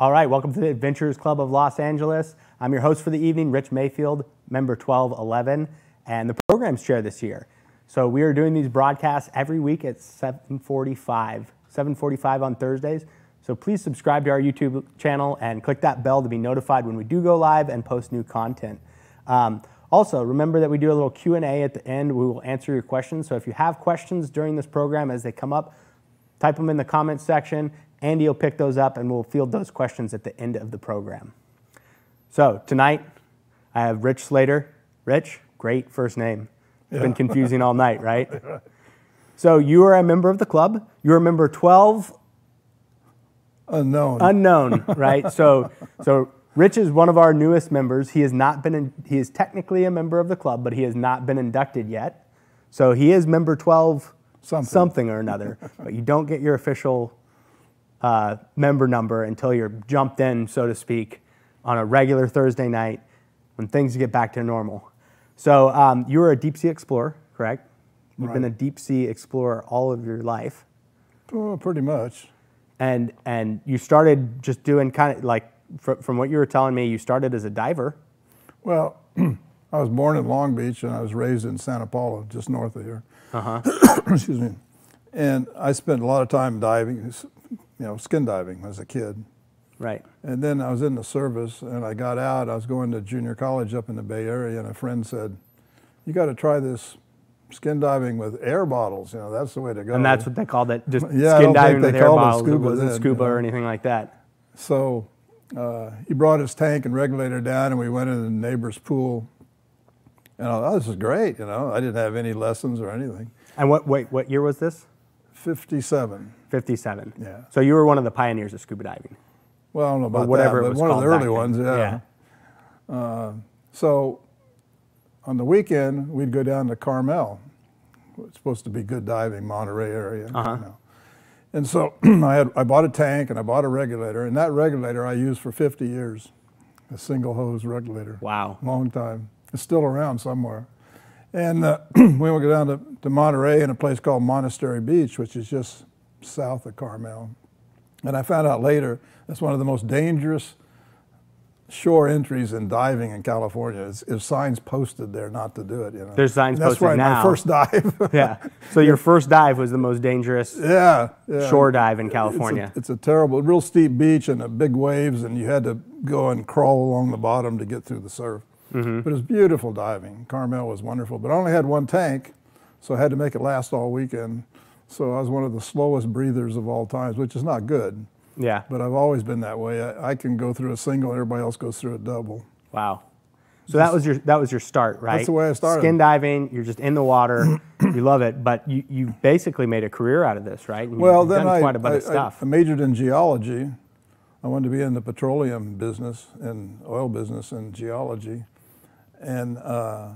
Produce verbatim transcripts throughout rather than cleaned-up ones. All right, welcome to the Adventurers Club of Los Angeles. I'm your host for the evening, Rich Mayfield, member twelve eleven, and the program's chair this year. So we are doing these broadcasts every week at seven forty-five, seven forty-five on Thursdays. So please subscribe to our YouTube channel and click that bell to be notified when we do go live and post new content. Um, also, remember that we do a little Q and A at the end. We will answer your questions. So if you have questions during this program as they come up, type them in the comments section. Andy will pick those up, and we'll field those questions at the end of the program. So tonight, I have Rich Slater. Rich, great first name. It's yeah. been confusing all night, right? Yeah. So you are a member of the club. You are member twelve. Unknown. Unknown, right? So, so Rich is one of our newest members. He has not been. In, he is technically a member of the club, but he has not been inducted yet. So he is member twelve, something, something or another. But you don't get your official Uh, member number until you're jumped in, so to speak, on a regular Thursday night when things get back to normal. So um, you were a deep sea explorer, correct? You've right. been a deep sea explorer all of your life. Well, pretty much. And and you started just doing kind of like, fr from what you were telling me, you started as a diver. Well, I was born in Long Beach and I was raised in Santa Paula, just north of here. Uh-huh. Excuse me. And I spent a lot of time diving. You know, skin diving as a kid. Right. And then I was in the service and I got out. I was going to junior college up in the Bay Area and a friend said, you got to try this skin diving with air bottles. You know, that's the way to go. And that's what they called it, just yeah, skin diving with air bottles. It, it wasn't scuba then, or anything like that. So uh, he brought his tank and regulator down and we went in the neighbor's pool. And I thought, oh, this is great. You know, I didn't have any lessons or anything. And what, wait, what year was this? fifty-seven. fifty-seven. Yeah. So you were one of the pioneers of scuba diving. Well, I don't know about whatever that, but it was one of the early ones, yeah. yeah. Uh, so on the weekend, we'd go down to Carmel. It's supposed to be good diving, Monterey area. Uh-huh. You know. And so I, had, I bought a tank and I bought a regulator, and that regulator I used for fifty years, a single hose regulator. Wow. Long time. It's still around somewhere. And uh, we would go down to, to Monterey in a place called Monastery Beach, which is just south of Carmel. And I found out later, that's one of the most dangerous shore entries in diving in California. It's, it's signs posted there not to do it. You know? There's signs that's posted right, now. That's my first dive. Yeah. So your first dive was the most dangerous yeah, yeah. shore dive in California. It's a, it's a terrible, real steep beach and the big waves, and you had to go and crawl along the bottom to get through the surf. Mm-hmm. But it was beautiful diving. Carmel was wonderful. But I only had one tank, so I had to make it last all weekend. So I was one of the slowest breathers of all times, which is not good. Yeah. But I've always been that way. I, I can go through a single, everybody else goes through a double. Wow. So that was your that was your start, right? That's the way I started. Skin diving, you're just in the water, you love it, but you, you basically made a career out of this, right? You, well, then I, quite a bunch I, of stuff. I majored in geology. I wanted to be in the petroleum business and oil business and geology. And uh,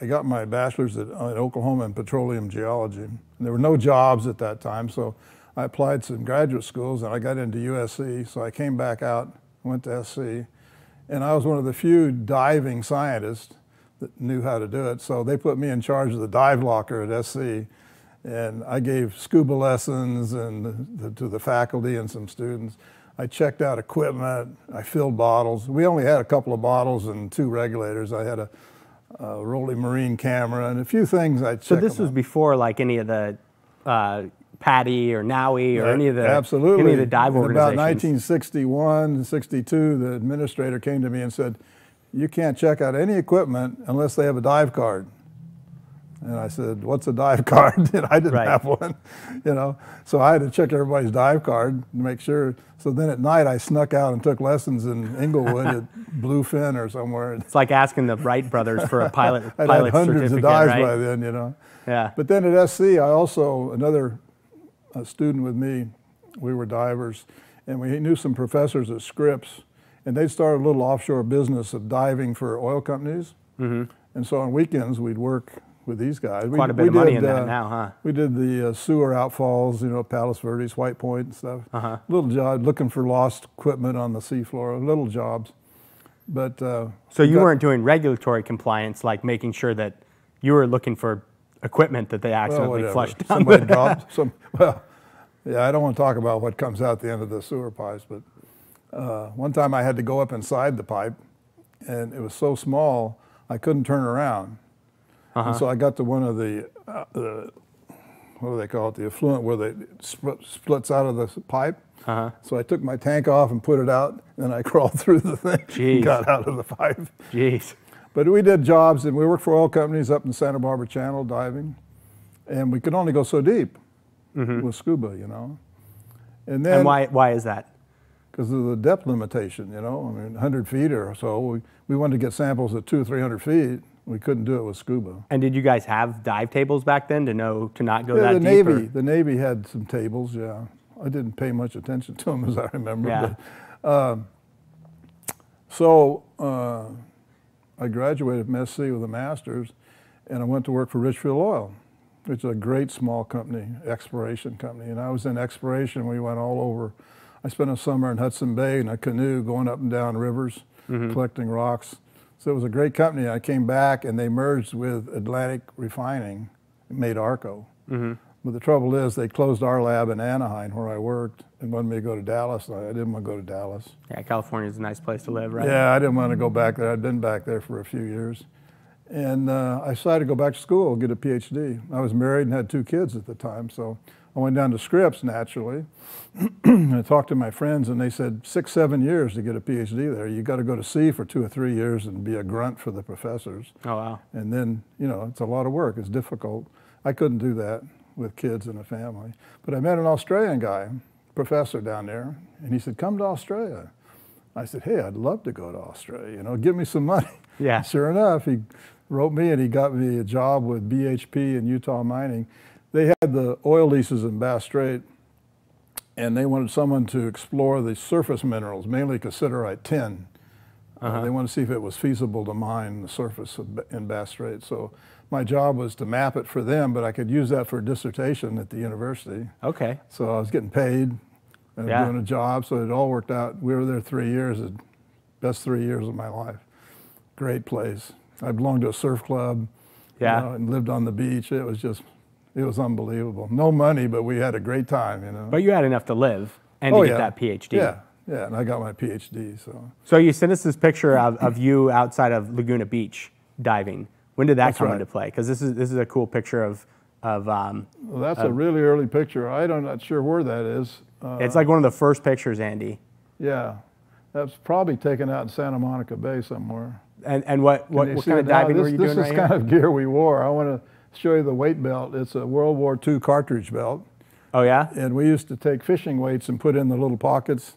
I got my bachelor's at, at Oklahoma in petroleum geology. And there were no jobs at that time, so I applied to some graduate schools and I got into U S C. So I came back out, went to S C, and I was one of the few diving scientists that knew how to do it. So they put me in charge of the dive locker at S C, and I gave scuba lessons and the, to the faculty and some students. I checked out equipment, I filled bottles. We only had a couple of bottles and two regulators. I had a, a Rolly Marine camera and a few things I checked. So this was out. Before like any of the uh, PADI or NAUI or yeah, any of the absolutely. any of the dive in organizations. About nineteen sixty-one and sixty-two, the administrator came to me and said, you can't check out any equipment unless they have a dive card. And I said, what's a dive card? And I didn't right. have one, you know. So I had to check everybody's dive card to make sure. So then at night I snuck out and took lessons in Inglewood at Bluefin or somewhere. It's like asking the Wright brothers for a pilot I'd pilot had hundreds certificate, of dives right? by then, you know. Yeah. But then at S C, I also, another a student with me, we were divers, and we knew some professors at Scripps, and they started a little offshore business of diving for oil companies. Mm-hmm. And so on weekends we'd work with these guys. Quite we, a bit we of money did, in that uh, now, huh? We did the uh, sewer outfalls, you know, Palos Verdes, White Point and stuff. Uh-huh. Little job, looking for lost equipment on the seafloor, little jobs. But uh, so you got, weren't doing regulatory compliance, like making sure that you were looking for equipment that they accidentally well, flushed down. Somebody dropped some, well, Yeah, I don't want to talk about what comes out the end of the sewer pipes, but uh, one time I had to go up inside the pipe, and it was so small I couldn't turn around. Uh-huh. And so I got to one of the, uh, the, what do they call it, the affluent where they split, splits out of the pipe. Uh-huh. So I took my tank off and put it out, and I crawled through the thing. Jeez. And got out of the pipe. Jeez. But we did jobs, and we worked for oil companies up in the Santa Barbara Channel diving, and we could only go so deep. Mm-hmm. With scuba, you know. And then and why why is that? Because of the depth limitation, you know. I mean, one hundred feet or so. We, we wanted to get samples at two, three hundred feet. We couldn't do it with scuba. And did you guys have dive tables back then to know to not go yeah, that the deep? Navy, the Navy had some tables. Yeah, I didn't pay much attention to them as I remember. Yeah. But, uh, so uh, I graduated from U S C with a master's, and I went to work for Richfield Oil, which is a great small company, exploration company. And I was in exploration. We went all over. I spent a summer in Hudson Bay in a canoe going up and down rivers, mm-hmm. collecting rocks. So it was a great company. I came back, and they merged with Atlantic Refining and made ARCO. Mm-hmm. But the trouble is they closed our lab in Anaheim where I worked and wanted me to go to Dallas. I didn't want to go to Dallas. Yeah, California's a nice place to live, right? Yeah, I didn't want to go back there. I'd been back there for a few years. And uh, I decided to go back to school, get a PhD. I was married and had two kids at the time, so I went down to Scripps, naturally. I talked to my friends, and they said, six, seven years to get a PhD there. You got to go to sea for two or three years and be a grunt for the professors. Oh, wow. And then, you know, it's a lot of work. It's difficult. I couldn't do that with kids and a family. But I met an Australian guy, professor down there, and he said, come to Australia. I said, hey, I'd love to go to Australia. You know, give me some money. Yeah. Sure enough, he wrote me, and he got me a job with B H P in Utah Mining. They had the oil leases in Bass Strait, and they wanted someone to explore the surface minerals, mainly cassiterite tin. Uh-huh. Uh, they wanted to see if it was feasible to mine the surface of, in Bass Strait. So my job was to map it for them, but I could use that for a dissertation at the university. Okay. So I was getting paid and yeah. doing a job, so it all worked out. We were there three years, the best three years of my life. Great place. I belonged to a surf club, yeah, you know, and lived on the beach. It was just, it was unbelievable. No money, but we had a great time, you know. But you had enough to live and oh, to get yeah. that PhD. Yeah, yeah, and I got my PhD, so. So you sent us this picture of, of you outside of Laguna Beach diving. When did that that's come right. into play? Because this is this is a cool picture of, of um. Well, that's of, a really early picture. I don't, I'm not sure where that is. Uh, it's like one of the first pictures, Andy. Yeah, that's probably taken out in Santa Monica Bay somewhere. And, and what, what, what kind of diving were you doing right now? This is kind of gear we wore. I want to show you the weight belt. It's a World War Two cartridge belt. Oh, yeah? And we used to take fishing weights and put in the little pockets.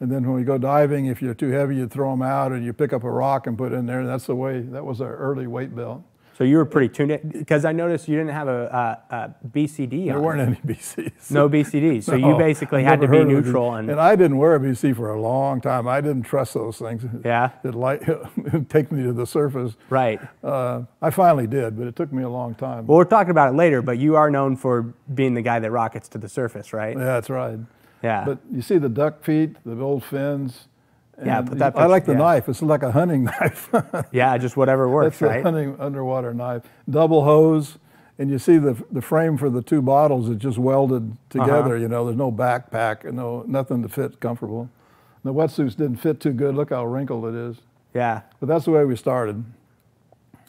And then when we go diving, if you're too heavy, you throw them out, and you pick up a rock and put it in there. That's the way, that was our early weight belt. So you were pretty tuned in, because I noticed you didn't have a, a, a B C D on. There weren't any B Cs. No B C Ds, so no, you basically had to be neutral. And, and I didn't wear a B C for a long time. I didn't trust those things. Yeah. It light, it'd take me to the surface. Right. Uh, I finally did, but it took me a long time. Well, we're talking about it later, but you are known for being the guy that rockets to the surface, right? Yeah, that's right. Yeah. But you see the duck feet, the old fins. And yeah, but that picture, I like the yeah. knife. It's like a hunting knife. Yeah, just whatever works, right? It's a hunting underwater knife. Double hose, and you see the the frame for the two bottles is just welded together. Uh-huh. You know, there's no backpack, and no nothing to fit comfortable. And the wetsuits didn't fit too good. Look how wrinkled it is. Yeah. But that's the way we started,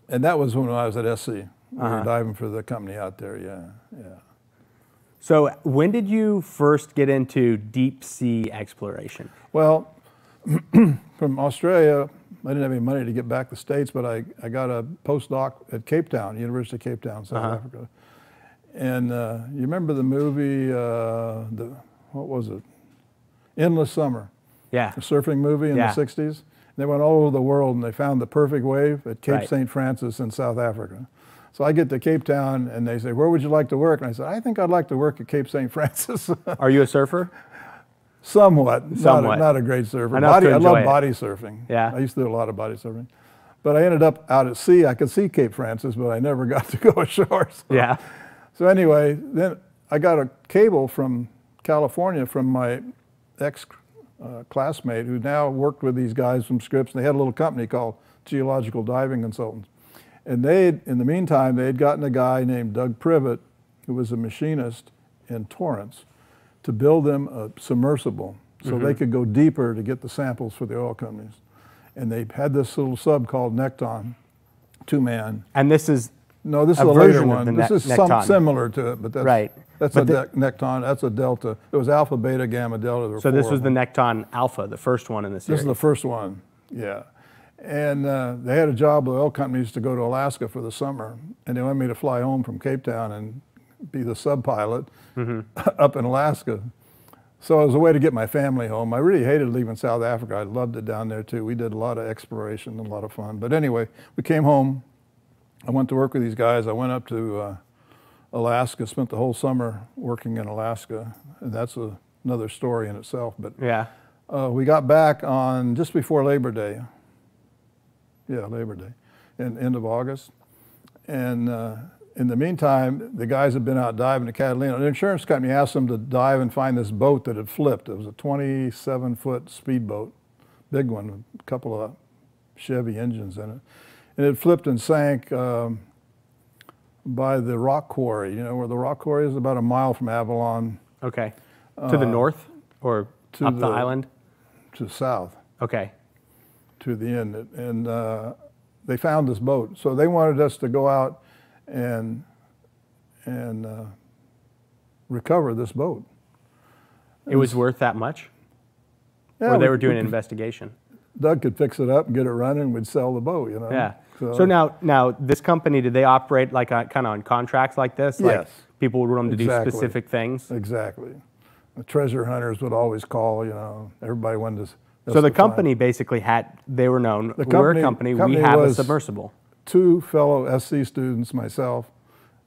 and that was when I was at S C. We uh-huh. were diving for the company out there. Yeah, yeah. So when did you first get into deep sea exploration? Well. From Australia, I didn't have any money to get back to the States, but I, I got a postdoc at Cape Town, University of Cape Town, South uh-huh. Africa. And uh, you remember the movie, uh, the, what was it? Endless Summer. Yeah. The surfing movie in yeah. the sixties. They went all over the world, and they found the perfect wave at Cape right. Saint Francis in South Africa. So I get to Cape Town, and they say, where would you like to work? And I said, I think I'd like to work at Cape Saint Francis. Are you a surfer? Somewhat, Somewhat. Not, a, not a great surfer. Body, I love it. Body surfing. Yeah. I used to do a lot of body surfing. But I ended up out at sea. I could see Cape Francis, but I never got to go ashore. So. Yeah. So anyway, then I got a cable from California from my ex-classmate uh, who now worked with these guys from Scripps. And they had a little company called Geological Diving Consultants. And they, in the meantime, they had gotten a guy named Doug Privett, who was a machinist in Torrance. to build them a submersible so mm-hmm. they could go deeper to get the samples for the oil companies. And they had this little sub called Necton, two-man. And this is No, this a is a later one. This is some similar to it, but that's, right. that's but a Necton. That's a Delta. It was Alpha, Beta, Gamma, Delta. So this was the Necton Alpha, the first one in the series. This is the first one, yeah. And uh, they had a job with oil companies to go to Alaska for the summer, and they wanted me to fly home from Cape Town and be the sub pilot mm-hmm. up in Alaska. So it was a way to get my family home. I really hated leaving South Africa. I loved it down there too. We did a lot of exploration and a lot of fun. But anyway, we came home. I went to work with these guys. I went up to uh, Alaska, spent the whole summer working in Alaska. And that's a, another story in itself. But yeah, uh, we got back on just before Labor Day. Yeah, Labor Day, and end of August. And uh, in the meantime, the guys had been out diving to Catalina. The insurance company asked them to dive and find this boat that had flipped. It was a twenty-seven foot speedboat, big one, a couple of Chevy engines in it. And it flipped and sank um, by the rock quarry, you know, where the rock quarry is, about a mile from Avalon. Okay. Uh, to the north or to up the, the island? To the south. Okay. To the end. And uh, they found this boat. So they wanted us to go out and, and uh, recover this boat. It, it was, was worth that much? Yeah, or they we, were doing we, an investigation? Doug could fix it up and get it running. We'd sell the boat, you know? Yeah. So, so now, now this company, did they operate like kind of on contracts like this? Yes. Like people would want them exactly. to do specific things? Exactly. The treasure hunters would always call, you know, everybody wanted to... So the company find. basically had, they were known, the company, we're a company, company we have a submersible. Two fellow S C students, myself,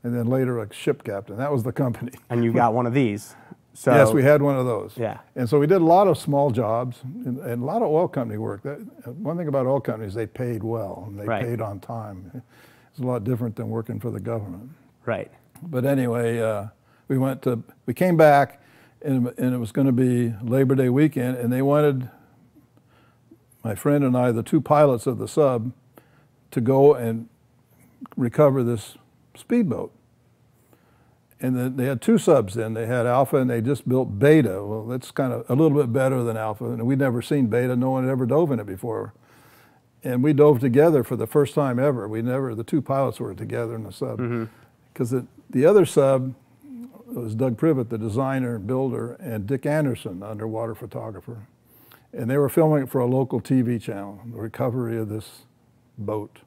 and then later a ship captain. That was the company. And you got one of these. So yes, we had one of those. Yeah. And so we did a lot of small jobs and, and a lot of oil company work. That, one thing about oil companies, they paid well and they right. paid on time. It's a lot different than working for the government. Right. But anyway, uh, we went to, we came back and, and it was going to be Labor Day weekend, and they wanted my friend and I, the two pilots of the sub, to go and recover this speedboat. And the, they had two subs then. They had Alpha and they just built Beta. Well, that's kind of a little bit better than Alpha. And we'd never seen Beta. No one had ever dove in it before. And we dove together for the first time ever. We never, the two pilots were together in the sub. Because mm-hmm. the, the other sub was Doug Privett, the designer and builder, and Dick Anderson, underwater photographer. And they were filming it for a local T V channel, the recovery of this boat. It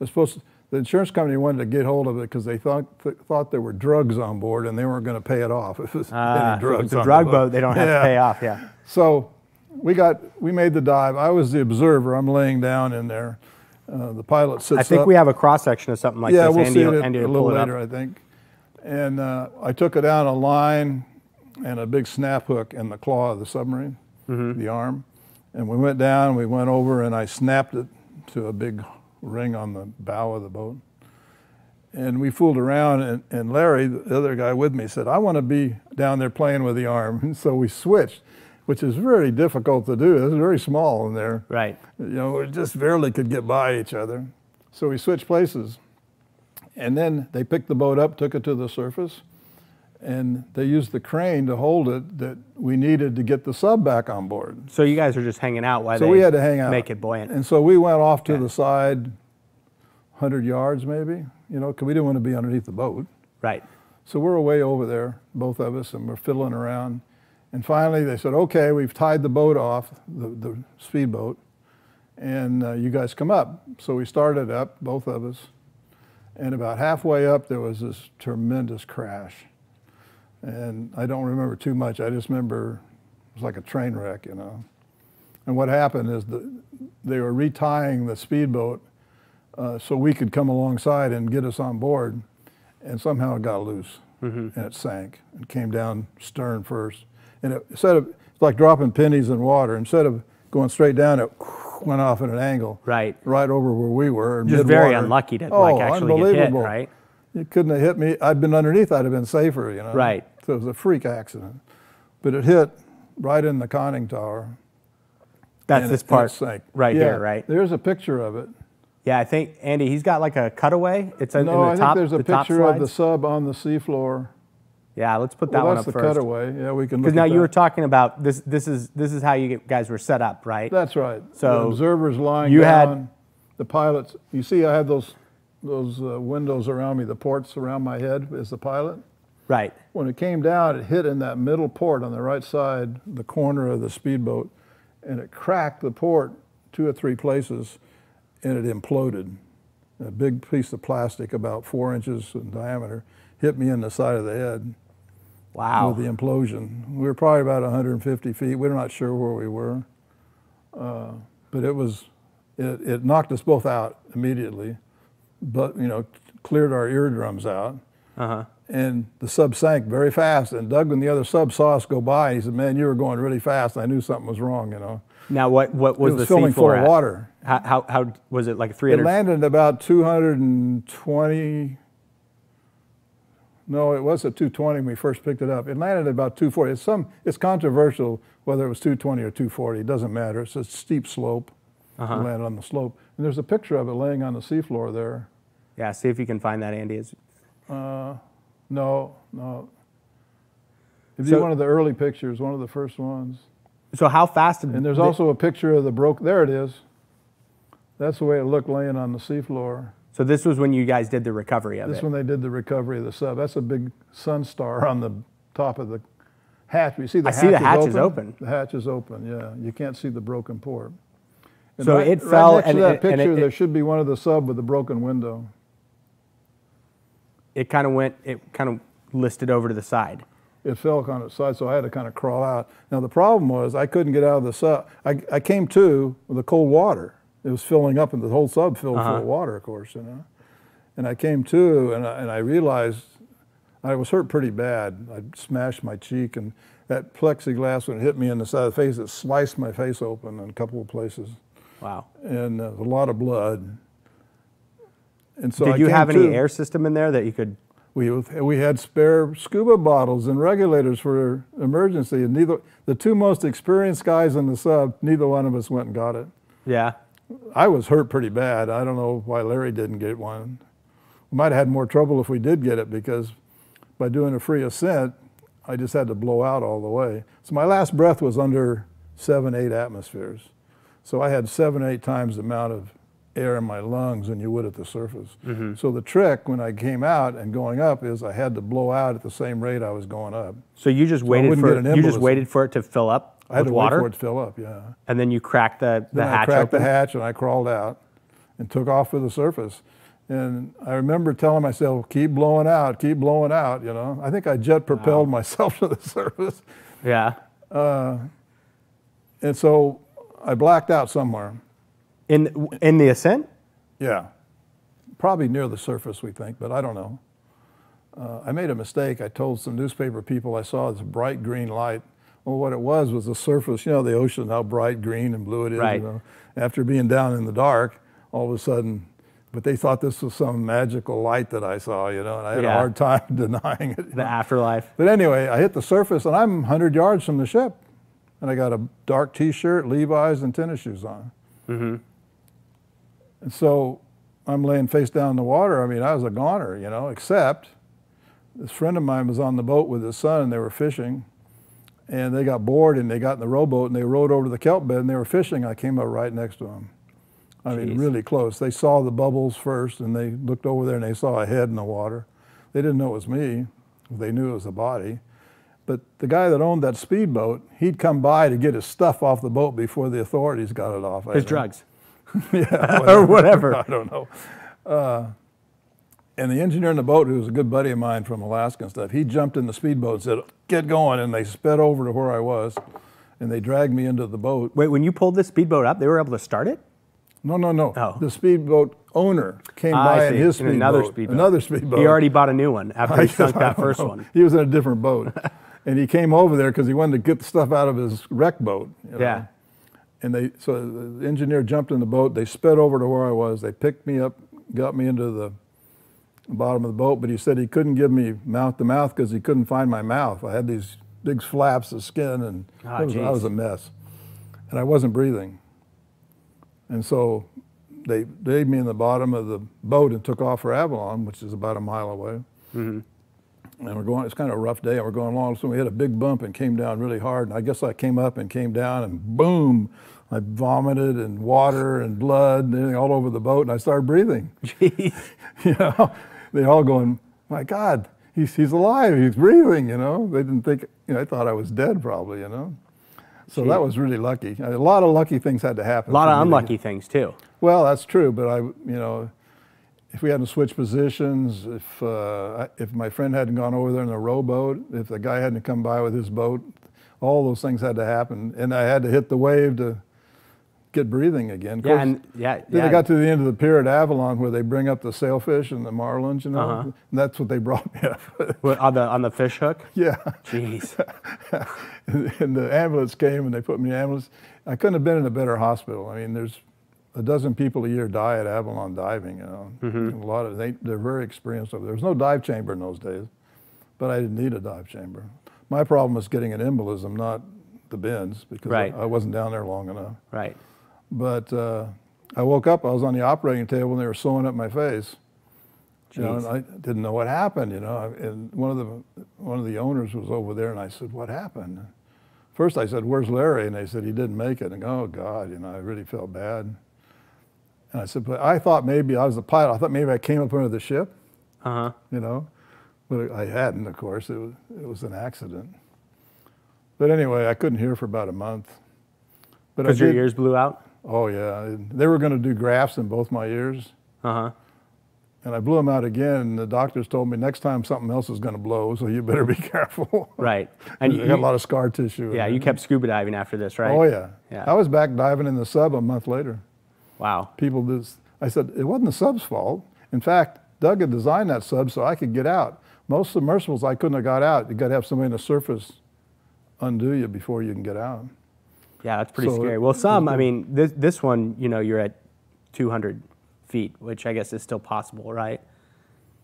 was supposed to, the insurance company wanted to get hold of it because they thought th thought there were drugs on board and they weren't going to pay it off. If it was ah, any drugs so it's a drug the boat. boat, they don't have yeah. to pay off, yeah. So we got, we made the dive. I was the observer. I'm laying down in there. Uh, the pilot sits up. I think up. we have a cross-section of something like yeah, this. Yeah, we'll Andy, see it Andy a little later, I think. And uh, I took it out a line and a big snap hook in the claw of the submarine, mm-hmm. the arm. And we went down, we went over, and I snapped it to a big ring on the bow of the boat. And we fooled around, and, and Larry, the other guy with me, said, I want to be down there playing with the arm. And so we switched, which is very difficult to do. It was very small in there. Right. You know, we just barely could get by each other. So we switched places. And then they picked the boat up, took it to the surface, and they used the crane to hold it that we needed to get the sub back on board. So you guys were just hanging out while so they we had to hang out. make it buoyant. And so we went off to yeah. the side one hundred yards maybe, you know, because we didn't want to be underneath the boat. Right. So we're way over there, both of us, and we're fiddling around. And finally they said, okay, we've tied the boat off, the, the speedboat, and uh, you guys come up. So we started up, both of us, and about halfway up there was this tremendous crash. And I don't remember too much. I just remember it was like a train wreck, you know. And what happened is the, they were retying the speedboat uh, so we could come alongside and get us on board. And somehow it got loose, mm-hmm. and it sank and came down stern first. And it, instead of, it's like dropping pennies in water. Instead of going straight down, it went off at an angle. Right. Right over where we were. Just very unlucky to oh, like actually get hit, right? It couldn't have hit me. I'd been underneath, I'd have been safer, you know. Right. So it was a freak accident. But it hit right in the conning tower. That's this part right here, right? There's a picture of it. Yeah, I think, Andy, he's got like a cutaway. It's in the top. No, I think there's a picture of the sub on the seafloor. Yeah, let's put that well, one up first. That's the cutaway. Yeah, we can. Because now you that. were talking about this. This is this is how you guys were set up, right? That's right. So the observers lying you down. Had, the pilots. You see, I had those those uh, windows around me, the ports around my head as the pilot. Right. When it came down, it hit in that middle port on the right side, the corner of the speedboat, and it cracked the port two or three places, and it imploded. A big piece of plastic, about four inches in diameter, hit me in the side of the head. Wow. With the implosion. We were probably about a hundred fifty feet. We're not sure where we were. Uh, but it was, it, it knocked us both out immediately, but, you know, cleared our eardrums out. Uh-huh. And the sub sank very fast. And Doug and the other sub saw us go by. He said, man, you were going really fast. I knew something was wrong, you know. Now, what, what was, it was the filling full of water. How, how, how was it, like three hundred? It landed about two hundred twenty. No, it was at two twenty when we first picked it up. It landed at about two forty. It's, some, it's controversial whether it was two twenty or two forty. It doesn't matter. It's a steep slope. Uh-huh. It landed on the slope. And there's a picture of it laying on the seafloor there. Yeah, see if you can find that, Andy. Uh, no, no. It'd so, be one of the early pictures, one of the first ones. So how fast did it? And there's also a picture of the broke. There it is. That's the way it looked laying on the seafloor. So this was when you guys did the recovery of it? This is when they did the recovery of the sub. That's a big sun star on the top of the hatch. You see the hatch is open? I see the hatch is open. The hatch is open, yeah. You can't see the broken port. So it fell. Right next to that picture, there should be one of the sub with a broken window. It kind of went, it kind of listed over to the side. It fell on its side, so I had to kind of crawl out. Now the problem was I couldn't get out of the sub. I, I came to with the cold water. It was filling up, and the whole sub filled uh-huh. full of water, of course, you know. And I came to, and I, and I realized I was hurt pretty bad. I smashed my cheek, and that plexiglass, when it hit me in the side of the face, it sliced my face open in a couple of places. Wow. And uh, a lot of blood. And so did you have any air system in there that you could? We, we had spare scuba bottles and regulators for emergency, and neither the two most experienced guys in the sub, neither one of us went and got it. Yeah. I was hurt pretty bad. I don't know why Larry didn't get one. We might have had more trouble if we did get it, because by doing a free ascent, I just had to blow out all the way. So my last breath was under seven, eight atmospheres. So I had seven, eight times the amount of air in my lungs than you would at the surface. Mm-hmm. So the trick when I came out and going up is I had to blow out at the same rate I was going up. So you just waited, so for, you just waited for it to fill up? I had to water? wait for it to fill up, yeah. And then you cracked the, the then hatch I cracked open? the hatch, and I crawled out and took off for the surface. And I remember telling myself, keep blowing out, keep blowing out, you know. I think I jet propelled wow. myself to the surface. Yeah. Uh, and so I blacked out somewhere. In, in the ascent? Yeah. Probably near the surface, we think, but I don't know. Uh, I made a mistake. I told some newspaper people I saw this bright green light. Well, what it was was the surface, you know, the ocean, how bright green and blue it is. Right. You know? After being down in the dark, all of a sudden, but they thought this was some magical light that I saw, you know, and I had yeah. a hard time denying it. The know? afterlife. But anyway, I hit the surface, and I'm a hundred yards from the ship, and I got a dark T-shirt, Levi's, and tennis shoes on. Mm-hmm. And so I'm laying face down in the water. I mean, I was a goner, you know, except this friend of mine was on the boat with his son, and they were fishing. And they got bored, and they got in the rowboat, and they rowed over to the kelp bed, and they were fishing. I came up right next to them. I Jeez. mean, really close. They saw the bubbles first, and they looked over there, and they saw a head in the water. They didn't know it was me. They knew it was a body. But the guy that owned that speedboat, he'd come by to get his stuff off the boat before the authorities got it off. His drugs. yeah. Whatever. or whatever. I don't know. Uh, And the engineer in the boat, who was a good buddy of mine from Alaska and stuff, he jumped in the speedboat and said, get going, and they sped over to where I was, and they dragged me into the boat. Wait, when you pulled this speedboat up, they were able to start it? No, no, no. Oh. The speedboat owner came ah, by in his in speedboat. Another speedboat. Another speedboat. He already bought a new one after he sunk that first know. one. He was in a different boat, and he came over there because he wanted to get the stuff out of his wreck boat. You know? Yeah. And they, so the engineer jumped in the boat. They sped over to where I was. They picked me up, got me into the bottom of the boat, but he said he couldn't give me mouth to mouth because he couldn't find my mouth. I had these big flaps of skin, and oh, was, I was a mess. And I wasn't breathing. And so they laid me in the bottom of the boat and took off for Avalon, which is about a mile away. Mm-hmm. and we're going, it's kind of a rough day, and we're going along, so we hit a big bump and came down really hard, and I guess I came up and came down, and boom, I vomited and water and blood and everything all over the boat, and I started breathing. Jeez. You know, they're all going, my God, he's, he's alive, he's breathing, you know. They didn't think, you know, I thought I was dead probably, you know. So Jeez. That was really lucky. A lot of lucky things had to happen. A lot of unlucky things too. Well, that's true, but I, you know, if we hadn't switched positions, if, uh, if my friend hadn't gone over there in the rowboat, if the guy hadn't come by with his boat, all those things had to happen. And I had to hit the wave to get breathing again. Yeah, course, and, yeah, then yeah. I got to the end of the pier at Avalon where they bring up the sailfish and the marlins, you know, uh-huh. and that's what they brought me up. What, on, the, on the fish hook? Yeah. Jeez. And the ambulance came and they put me in the ambulance. I couldn't have been in a better hospital. I mean, there's a dozen people a year die at Avalon diving, you know. Mm-hmm. A lot of they, they're very experienced. There was no dive chamber in those days, but I didn't need a dive chamber. My problem was getting an embolism, not the bends, because right. I, I wasn't down there long enough. Right. But uh, I woke up. I was on the operating table, and they were sewing up my face. You know, and I didn't know what happened. You know, and one of the one of the owners was over there, and I said, "What happened?" First, I said, "Where's Larry?" And they said, "He didn't make it." And oh God, you know, I really felt bad. And I said, but I thought maybe I was the pilot. I thought maybe I came up under the ship, uh-huh. you know, but I hadn't, of course. It was, it was an accident. But anyway, I couldn't hear for about a month. Because your ears blew out? Oh, yeah. They were going to do grafts in both my ears. Uh-huh. And I blew them out again. And the doctors told me next time something else is going to blow, so you better be careful. Right. And you got a lot of scar tissue. Yeah, you kept scuba diving after this, right? Oh, yeah. yeah. I was back diving in the sub a month later. Wow. People just, I said, it wasn't the sub's fault. In fact, Doug had designed that sub so I could get out. Most submersibles I couldn't have got out. You got to have somebody on the surface undo you before you can get out. Yeah, that's pretty so scary. Well, some, I mean, this, this one, you know, you're at two hundred feet, which I guess is still possible, right,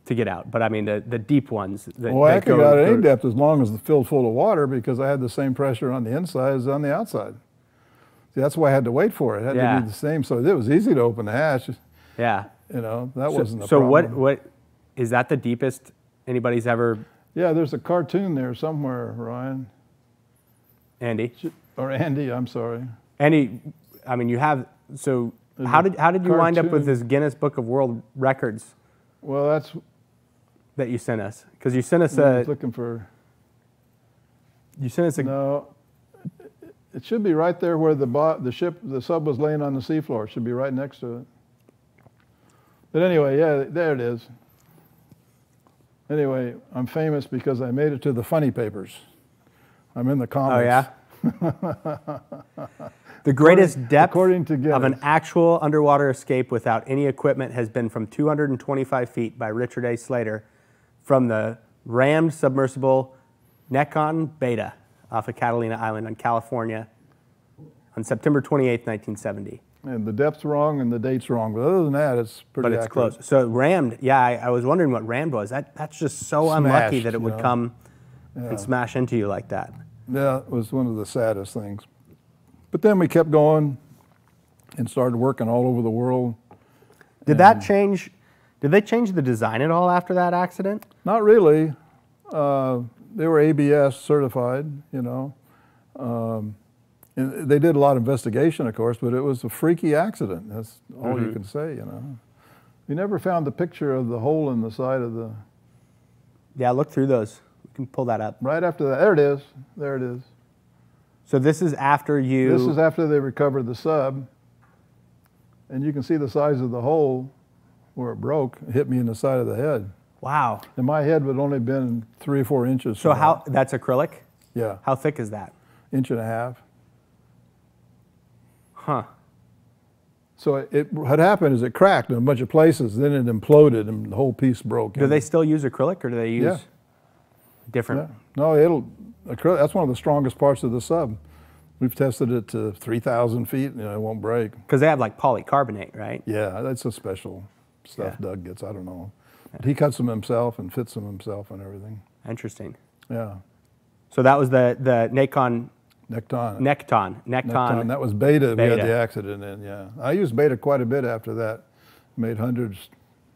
to get out. But, I mean, the, the deep ones. That, well, that I could go, out at any depth as long as it's filled full of water because I had the same pressure on the inside as on the outside. See, that's why I had to wait for it. It had yeah. to be the same, so it was easy to open the hatch. Yeah. You know, that so, wasn't the so problem. So what, what, is that the deepest anybody's ever? Yeah, there's a cartoon there somewhere, Ryan. Andy. Or Andy, I'm sorry. Andy, I mean, you have, so there's how did, how did you cartoon. wind up with this Guinness Book of World Records? Well, that's. That you sent us, because you sent us a. I was looking for. You sent us a. No. It should be right there where the the ship, the sub was laying on the seafloor. It should be right next to it. But anyway, yeah, there it is. Anyway, I'm famous because I made it to the funny papers. I'm in the comments. Oh, yeah? The greatest depth of an actual underwater escape without any equipment has been from two hundred twenty-five feet by Richard A. Slater from the rammed submersible Nekon Beta. Off of Catalina Island in California on September twenty-eighth, nineteen seventy. And the depth's wrong and the date's wrong, but other than that, it's pretty accurate. But it's accurate. Close. So rammed, yeah, I, I was wondering what rammed was. That, that's just so Smashed, unlucky that it would you know? come yeah. and smash into you like that. Yeah, it was one of the saddest things. But then we kept going and started working all over the world. Did that change, did they change the design at all after that accident? Not really. Uh, They were A B S certified, you know. Um, and they did a lot of investigation, of course, but it was a freaky accident. That's all mm-hmm. you can say, you know. You never found the picture of the hole in the side of the... Yeah, look through those. We can pull that up. Right after that. There it is. There it is. So this is after you... This is after they recovered the sub. And you can see the size of the hole where it broke. It hit me in the side of the head. Wow. And my head would only have been three or four inches. So how, that's acrylic? Yeah. How thick is that? Inch and a half. Huh. So it, it, what happened is it cracked in a bunch of places, then it imploded and the whole piece broke. Do they still use acrylic or do they use yeah. different? Yeah. No, it'll, acrylic, that's one of the strongest parts of the sub. We've tested it to three thousand feet and you know, it won't break. Because they have like polycarbonate, right? Yeah, that's a special stuff yeah. Doug gets, I don't know. He cuts them himself and fits them himself and everything. Interesting. Yeah. So that was the the Nekon. Nekton. Nekton. Nekton. That was Beta, Beta. We had the accident in. Yeah. I used Beta quite a bit after that. Made hundreds,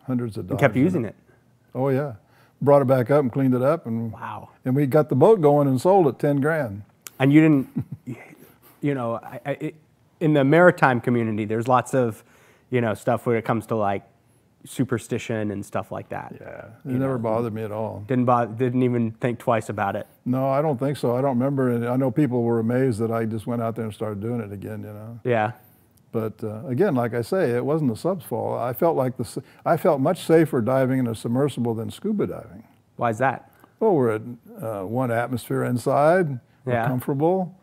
hundreds of dollars. You kept using it. it. Oh yeah. brought it back up and cleaned it up, and wow. And we got the boat going and sold it ten grand. And you didn't, you know, I, I, it, in the maritime community, there's lots of, you know, stuff where it comes to like superstition and stuff like that. Yeah, it never bothered me at all. Didn't bother, didn't even think twice about it. No, I don't think so. I don't remember, and I know people were amazed that I just went out there and started doing it again. You know. Yeah. But uh, again, like I say, it wasn't the sub's fault. I felt like the I felt much safer diving in a submersible than scuba diving. Why is that? Well, we're at uh, one atmosphere inside. We're yeah. comfortable.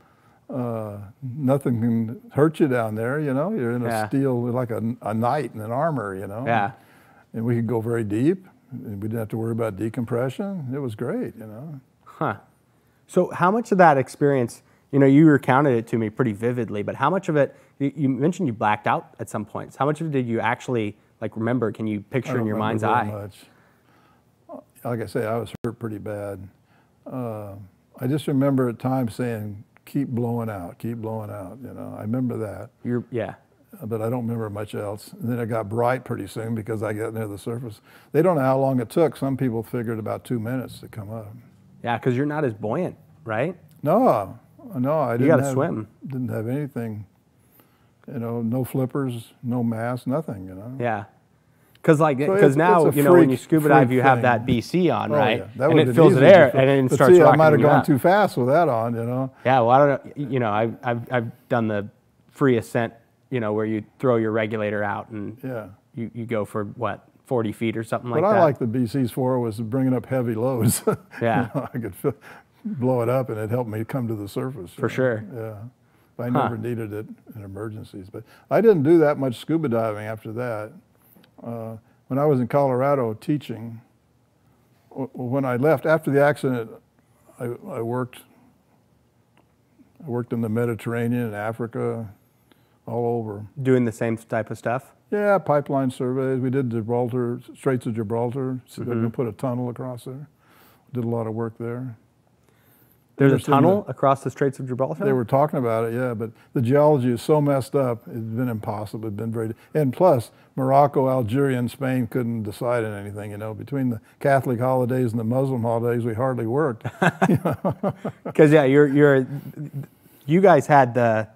Uh, nothing can hurt you down there, you know. You're in a yeah. steel, like a, a knight in an armor, you know. Yeah. And we could go very deep, and we didn't have to worry about decompression. It was great, you know. Huh. So how much of that experience, you know, you recounted it to me pretty vividly, but how much of it, you mentioned you blacked out at some points. How much of it did you actually, like, remember? Can you picture in your mind's eye? I don't remember very much. Like I say, I was hurt pretty bad. Uh, I just remember at times saying, keep blowing out, keep blowing out, you know. I remember that. You're, yeah. But I don't remember much else. And then it got bright pretty soon because I got near the surface. They don't know how long it took. Some people figured about two minutes to come up. Yeah, because you're not as buoyant, right? No, no, I didn't. You gotta have, swim. Didn't have anything, you know, no flippers, no mast, nothing, you know. Yeah, because like, because so now you know freak, when you scuba dive, you have that B C on, oh, right? Yeah. That and it fills it air, and then starts. See, I might have gone up. Too fast with that on, you know. Yeah, well, I don't know. You know, I've I've, I've done the free ascent. You know, where you throw your regulator out and yeah. you, you go for, what, forty feet or something like that? What I like the B Cs for was bringing up heavy loads. Yeah. You know, I could fill, blow it up, and it helped me come to the surface. For sure. Yeah. I huh. never needed it in emergencies. But I didn't do that much scuba diving after that. Uh, when I was in Colorado teaching, when I left, after the accident, I, I worked. I worked in the Mediterranean and Africa. All over. Doing the same type of stuff? Yeah, pipeline surveys. We did Gibraltar, Straits of Gibraltar. So mm-hmm. They're going to put a tunnel across there. Did a lot of work there. There's a tunnel across the Straits of Gibraltar? They were talking about it, yeah, but the geology is so messed up, it's been impossible. It's been very, and plus, Morocco, Algeria, and Spain couldn't decide on anything, you know. Between the Catholic holidays and the Muslim holidays, we hardly worked. Because, yeah, you're, you're, you guys had the...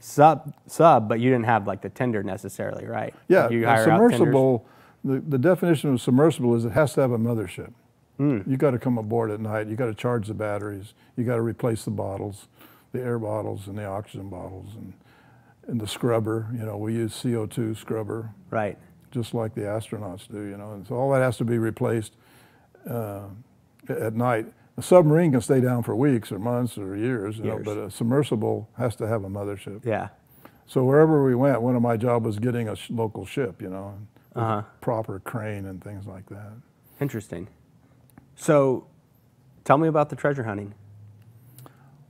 Sub, sub, but you didn't have like the tender necessarily, right? Yeah, you hire submersible, the, the definition of submersible is it has to have a mothership. Mm. You got to come aboard at night, you got to charge the batteries, you got to replace the bottles, the air bottles and the oxygen bottles and, and the scrubber, you know, we use C O two scrubber. Right. Just like the astronauts do, you know, and so all that has to be replaced uh, at night. A submarine can stay down for weeks or months or years, you know, but a submersible has to have a mothership. Yeah. So wherever we went, one of my job was getting a sh local ship, you know, with uh-huh. a proper crane and things like that. Interesting. So tell me about the treasure hunting.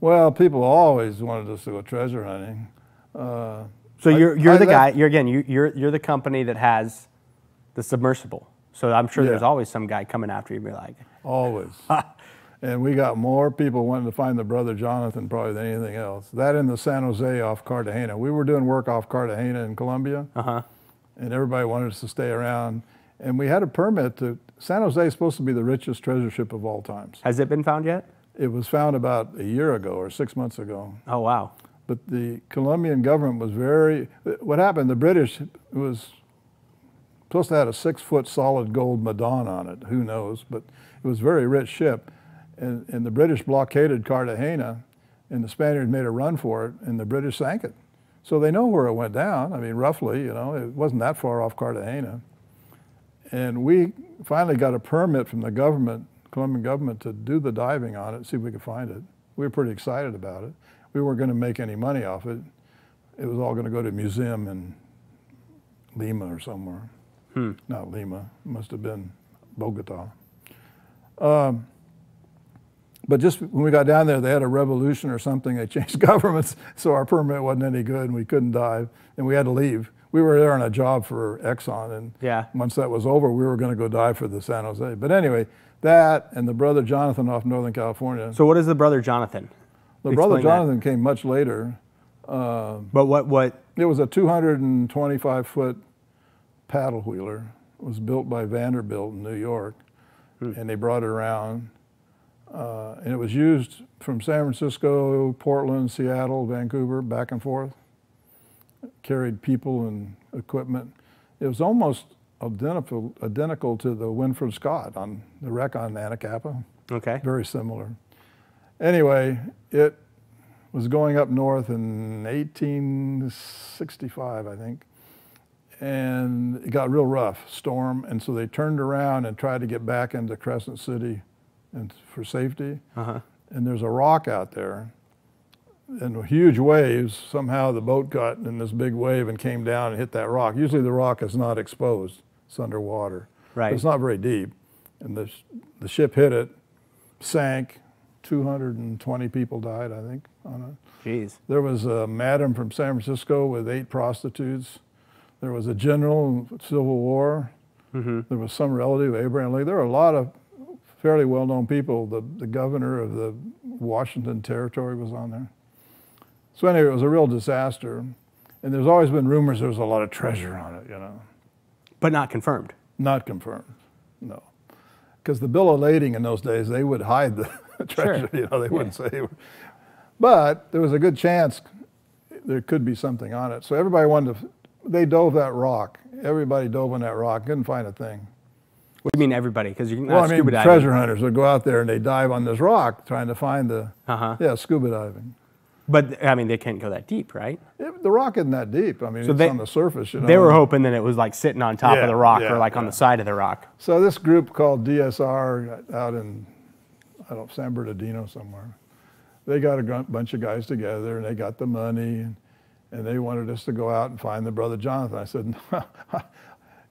Well, people always wanted us to go treasure hunting. Uh, so you're, you're I, the I, guy, you're again, you, you're, you're the company that has the submersible. So I'm sure yeah. there's always some guy coming after you and be like... Always. And we got more people wanting to find the Brother Jonathan probably than anything else. That in the San Jose off Cartagena. We were doing work off Cartagena in Colombia, uh-huh. and everybody wanted us to stay around. And we had a permit to, San Jose is supposed to be the richest treasure ship of all times. Has it been found yet? It was found about a year ago or six months ago. Oh, wow. But the Colombian government was very, what happened, the British was supposed to have a six-foot solid gold Madonna on it, who knows, but it was a very rich ship. And, and the British blockaded Cartagena, and the Spaniards made a run for it, and the British sank it. So they know where it went down. I mean, roughly, you know, it wasn't that far off Cartagena. And we finally got a permit from the government, Colombian government, to do the diving on it, see if we could find it. We were pretty excited about it. We weren't going to make any money off it. It was all going to go to a museum in Lima or somewhere. Hmm. Not Lima. It must have been Bogota. Um, But just when we got down there, they had a revolution or something. They changed governments, so our permit wasn't any good, and we couldn't dive, and we had to leave. We were there on a job for Exxon, and yeah. once that was over, we were going to go dive for the San Jose. But anyway, that and the Brother Jonathan off Northern California. So what is the Brother Jonathan? The Explain Brother Jonathan that. Came much later. Um, but what, what? It was a two hundred twenty-five foot paddle wheeler. It was built by Vanderbilt in New York. Mm. And they brought it around. Uh, and it was used from San Francisco, Portland, Seattle, Vancouver, back and forth. It carried people and equipment. It was almost identical, identical to the Winfred Scott on the wreck on Anacapa. Okay. Very similar. Anyway, it was going up north in eighteen sixty-five, I think. And it got real rough, storm. And so they turned around and tried to get back into Crescent City and for safety. Uh-huh. And there's a rock out there. And huge waves, somehow the boat got in this big wave and came down and hit that rock. Usually the rock is not exposed, it's underwater. Right. But it's not very deep. And the, the ship hit it, sank. two hundred twenty people died, I think, on it. Jeez. There was a madam from San Francisco with eight prostitutes. There was a general in the Civil War. Mm-hmm. There was some relative, Abraham Lincoln. There were a lot of fairly well-known people. The, the governor of the Washington Territory was on there. So anyway, it was a real disaster. And there's always been rumors there was a lot of treasure on it, you know. But not confirmed. Not confirmed, no. Because the bill of lading in those days, they would hide the treasure, sure. You know, they wouldn't yeah. say. But there was a good chance there could be something on it. So everybody wanted to... They dove that rock. Everybody dove on that rock. Couldn't find a thing. What do you mean everybody? Because you're not well, I mean, scuba diving. Treasure hunters would go out there and they dive on this rock trying to find the, uh-huh. yeah, scuba diving. But, I mean, they can't go that deep, right? It, the rock isn't that deep. I mean, so it's they, on the surface. You know? They were hoping that it was like sitting on top yeah, of the rock yeah, or like yeah. on the side of the rock. So this group called D S R out in, I don't know, San Bernardino somewhere, they got a bunch of guys together and they got the money. And, And they wanted us to go out and find the brother Jonathan. I said, no.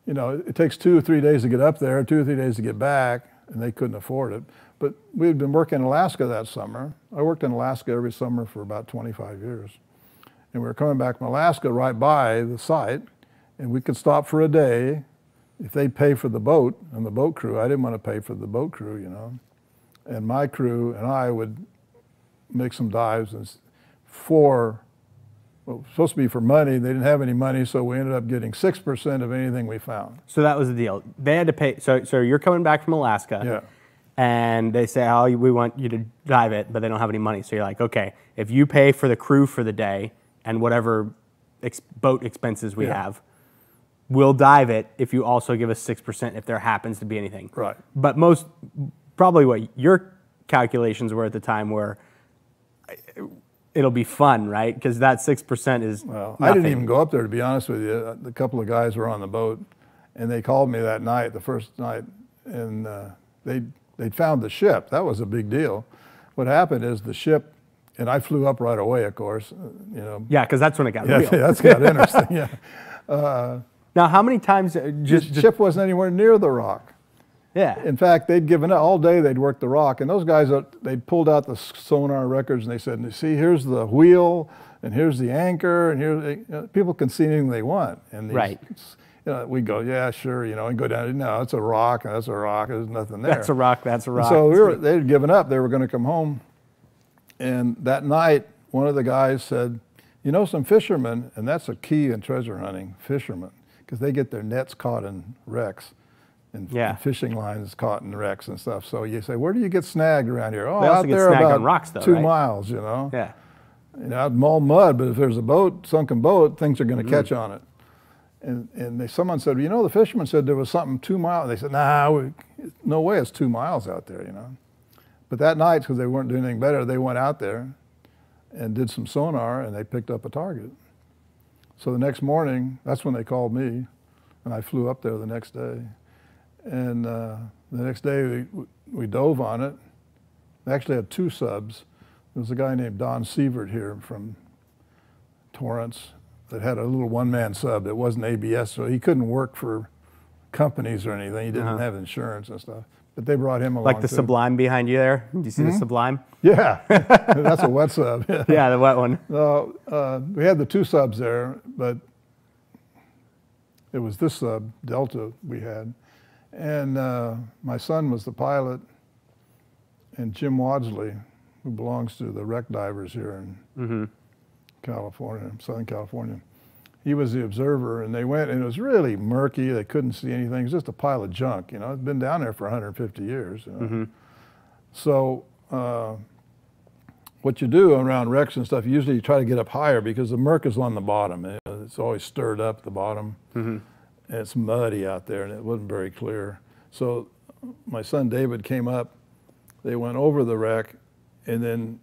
You know, it takes two or three days to get up there, two or three days to get back, and they couldn't afford it. But we had been working in Alaska that summer. I worked in Alaska every summer for about twenty-five years. And we were coming back from Alaska right by the site, and we could stop for a day if they'd pay for the boat and the boat crew. I didn't want to pay for the boat crew, you know. And my crew and I would make some dives and for... Well, it was supposed to be for money. They didn't have any money, so we ended up getting six percent of anything we found. So that was the deal. They had to pay. So, so you're coming back from Alaska, yeah. and they say, oh, we want you to dive it, but they don't have any money. So you're like, okay, if you pay for the crew for the day and whatever ex boat expenses we yeah. have, we'll dive it if you also give us six percent if there happens to be anything. Right. But most, probably what your calculations were at the time were, it'll be fun, right? Because that six percent is well, nothing. I didn't even go up there, to be honest with you. A couple of guys were on the boat, and they called me that night, the first night, and uh, they'd, they'd found the ship. That was a big deal. What happened is the ship, and I flew up right away, of course. You know. Yeah, because that's when it got yeah, real. Yeah, that's got interesting, yeah. Uh, now, how many times... Uh, just, the ship wasn't anywhere near the rock. Yeah. In fact, they'd given up all day. They'd worked the rock, and those guys, they pulled out the sonar records and they said, "See, here's the wheel, and here's the anchor, and here you know, people can see anything they want." And these, right, you know, we go, "Yeah, sure," you know, and go down. No, it's a rock, and that's a rock. There's nothing there. That's a rock. That's a rock. And so we were, they'd given up. They were going to come home, and that night, one of the guys said, "You know, some fishermen, and that's a key in treasure hunting, fishermen, because they get their nets caught in wrecks." And yeah. fishing lines caught in wrecks and stuff. So you say, where do you get snagged around here? Oh, out there about rocks, though, two right? miles, you know. Yeah. You know, I'd maul mud, but if there's a boat, sunken boat, things are going to mm-hmm. catch on it. And, and they, someone said, you know, the fisherman said there was something two miles. They said, nah, we, no way it's two miles out there, you know. But that night, because they weren't doing anything better, they went out there and did some sonar, and they picked up a target. So the next morning, that's when they called me, and I flew up there the next day. And uh, the next day we, we dove on it. We actually had two subs. There was a guy named Don Sievert here from Torrance that had a little one-man sub that wasn't A B S, so he couldn't work for companies or anything. He didn't uh-huh. have insurance and stuff. But they brought him along. Like the too. Sublime behind you there? Do you see mm-hmm. the Sublime? Yeah. That's a wet sub. Yeah, yeah, the wet one. So, uh, we had the two subs there, but it was this sub, Delta, we had. And uh, my son was the pilot, and Jim Wadsley, who belongs to the wreck divers here in mm-hmm. California, Southern California, he was the observer, and they went, and it was really murky. They couldn't see anything. It was just a pile of junk, you know. It's been down there for one hundred fifty years. You know? Mm-hmm. So uh, what you do around wrecks and stuff, usually you try to get up higher because the murk is on the bottom. It, it's always stirred up the bottom. Mm-hmm. And it's muddy out there, and it wasn't very clear. So my son David came up. They went over the wreck, and then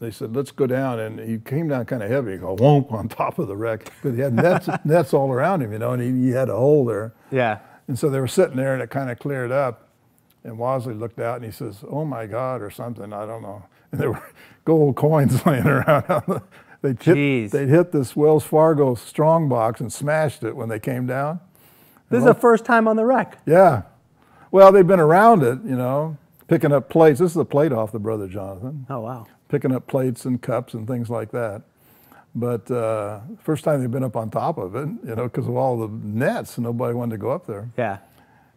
they said, let's go down. And he came down kind of heavy. He goes, whoomp, on top of the wreck. But he had nets, nets all around him, you know, and he, he had a hole there. Yeah. And so they were sitting there, and it kind of cleared up. And Wosley looked out, and he says, oh, my God, or something. I don't know. And there were gold coins laying around. They hit, they'd hit this Wells Fargo strong box and smashed it when they came down. This is the first time on the wreck. Yeah. Well, they've been around it, you know, picking up plates. This is a plate off the Brother Jonathan. Oh, wow. Picking up plates and cups and things like that. But uh, first time they've been up on top of it, you know, because of all the nets, nobody wanted to go up there. Yeah.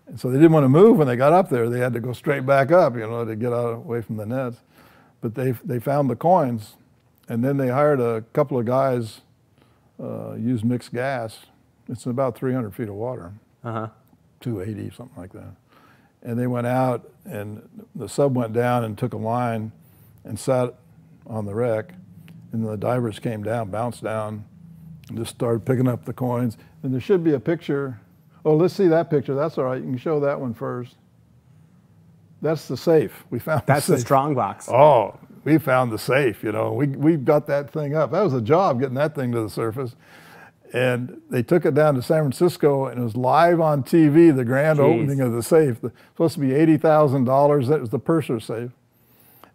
And so they didn't want to move when they got up there. They had to go straight back up, you know, to get out away from the nets. But they, they found the coins, and then they hired a couple of guys, uh, used mixed gas. It's about three hundred feet of water, uh-huh. two eighty, something like that. And they went out, and the sub went down and took a line and sat on the wreck, and the divers came down, bounced down, and just started picking up the coins. And there should be a picture. Oh, let's see that picture. That's all right. You can show that one first. That's the safe. We found That's the, the strong box. Oh, we found the safe, you know. We, we got that thing up. That was a job, getting that thing to the surface. And they took it down to San Francisco, and it was live on T V, the grand Jeez. Opening of the safe. The, supposed to be eighty thousand dollars. That was the purser safe.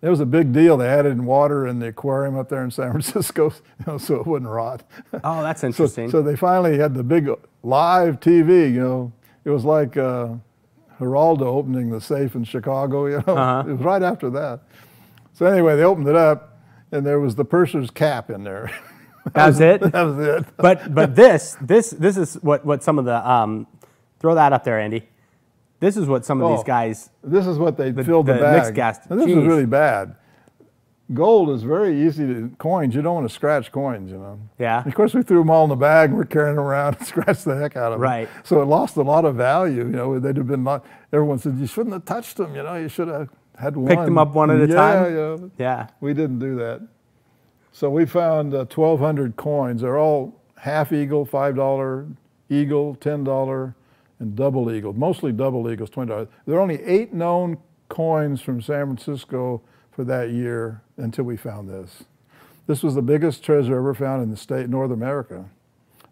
It was a big deal. They added water in the aquarium up there in San Francisco, you know, so it wouldn't rot. Oh, that's interesting. So, so they finally had the big live T V, you know. It was like uh, Geraldo opening the safe in Chicago, you know. Uh-huh. It was right after that. So anyway, they opened it up, and there was the purser's cap in there. that, that was it? That was it. But but this this this is what, what some of the um, – throw that up there, Andy. This is what some of oh, these guys. This is what they the, filled the, the bag. Mixed gas. Now, this Jeez. Is really bad. Gold is very easy to coins. You don't want to scratch coins, you know. Yeah. And of course, we threw them all in the bag. We're carrying them around and scratched the heck out of them. Right. So it lost a lot of value. You know, they'd have been. Not, everyone said you shouldn't have touched them. You know, you should have had one. Picked them up one at a yeah, time. Yeah. You know, yeah. We didn't do that. So we found uh, twelve hundred coins. They're all half eagle, five dollar eagle, ten dollar. And double eagle, mostly double eagles, twenty dollars. There are only eight known coins from San Francisco for that year until we found this. This was the biggest treasure ever found in the state, North America,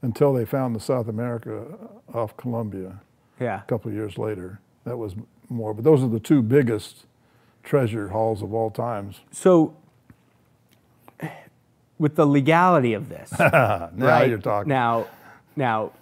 until they found the South America off Colombia yeah. a couple of years later. That was more, but those are the two biggest treasure hauls of all times. So with the legality of this, now right? you're talking. Now, now.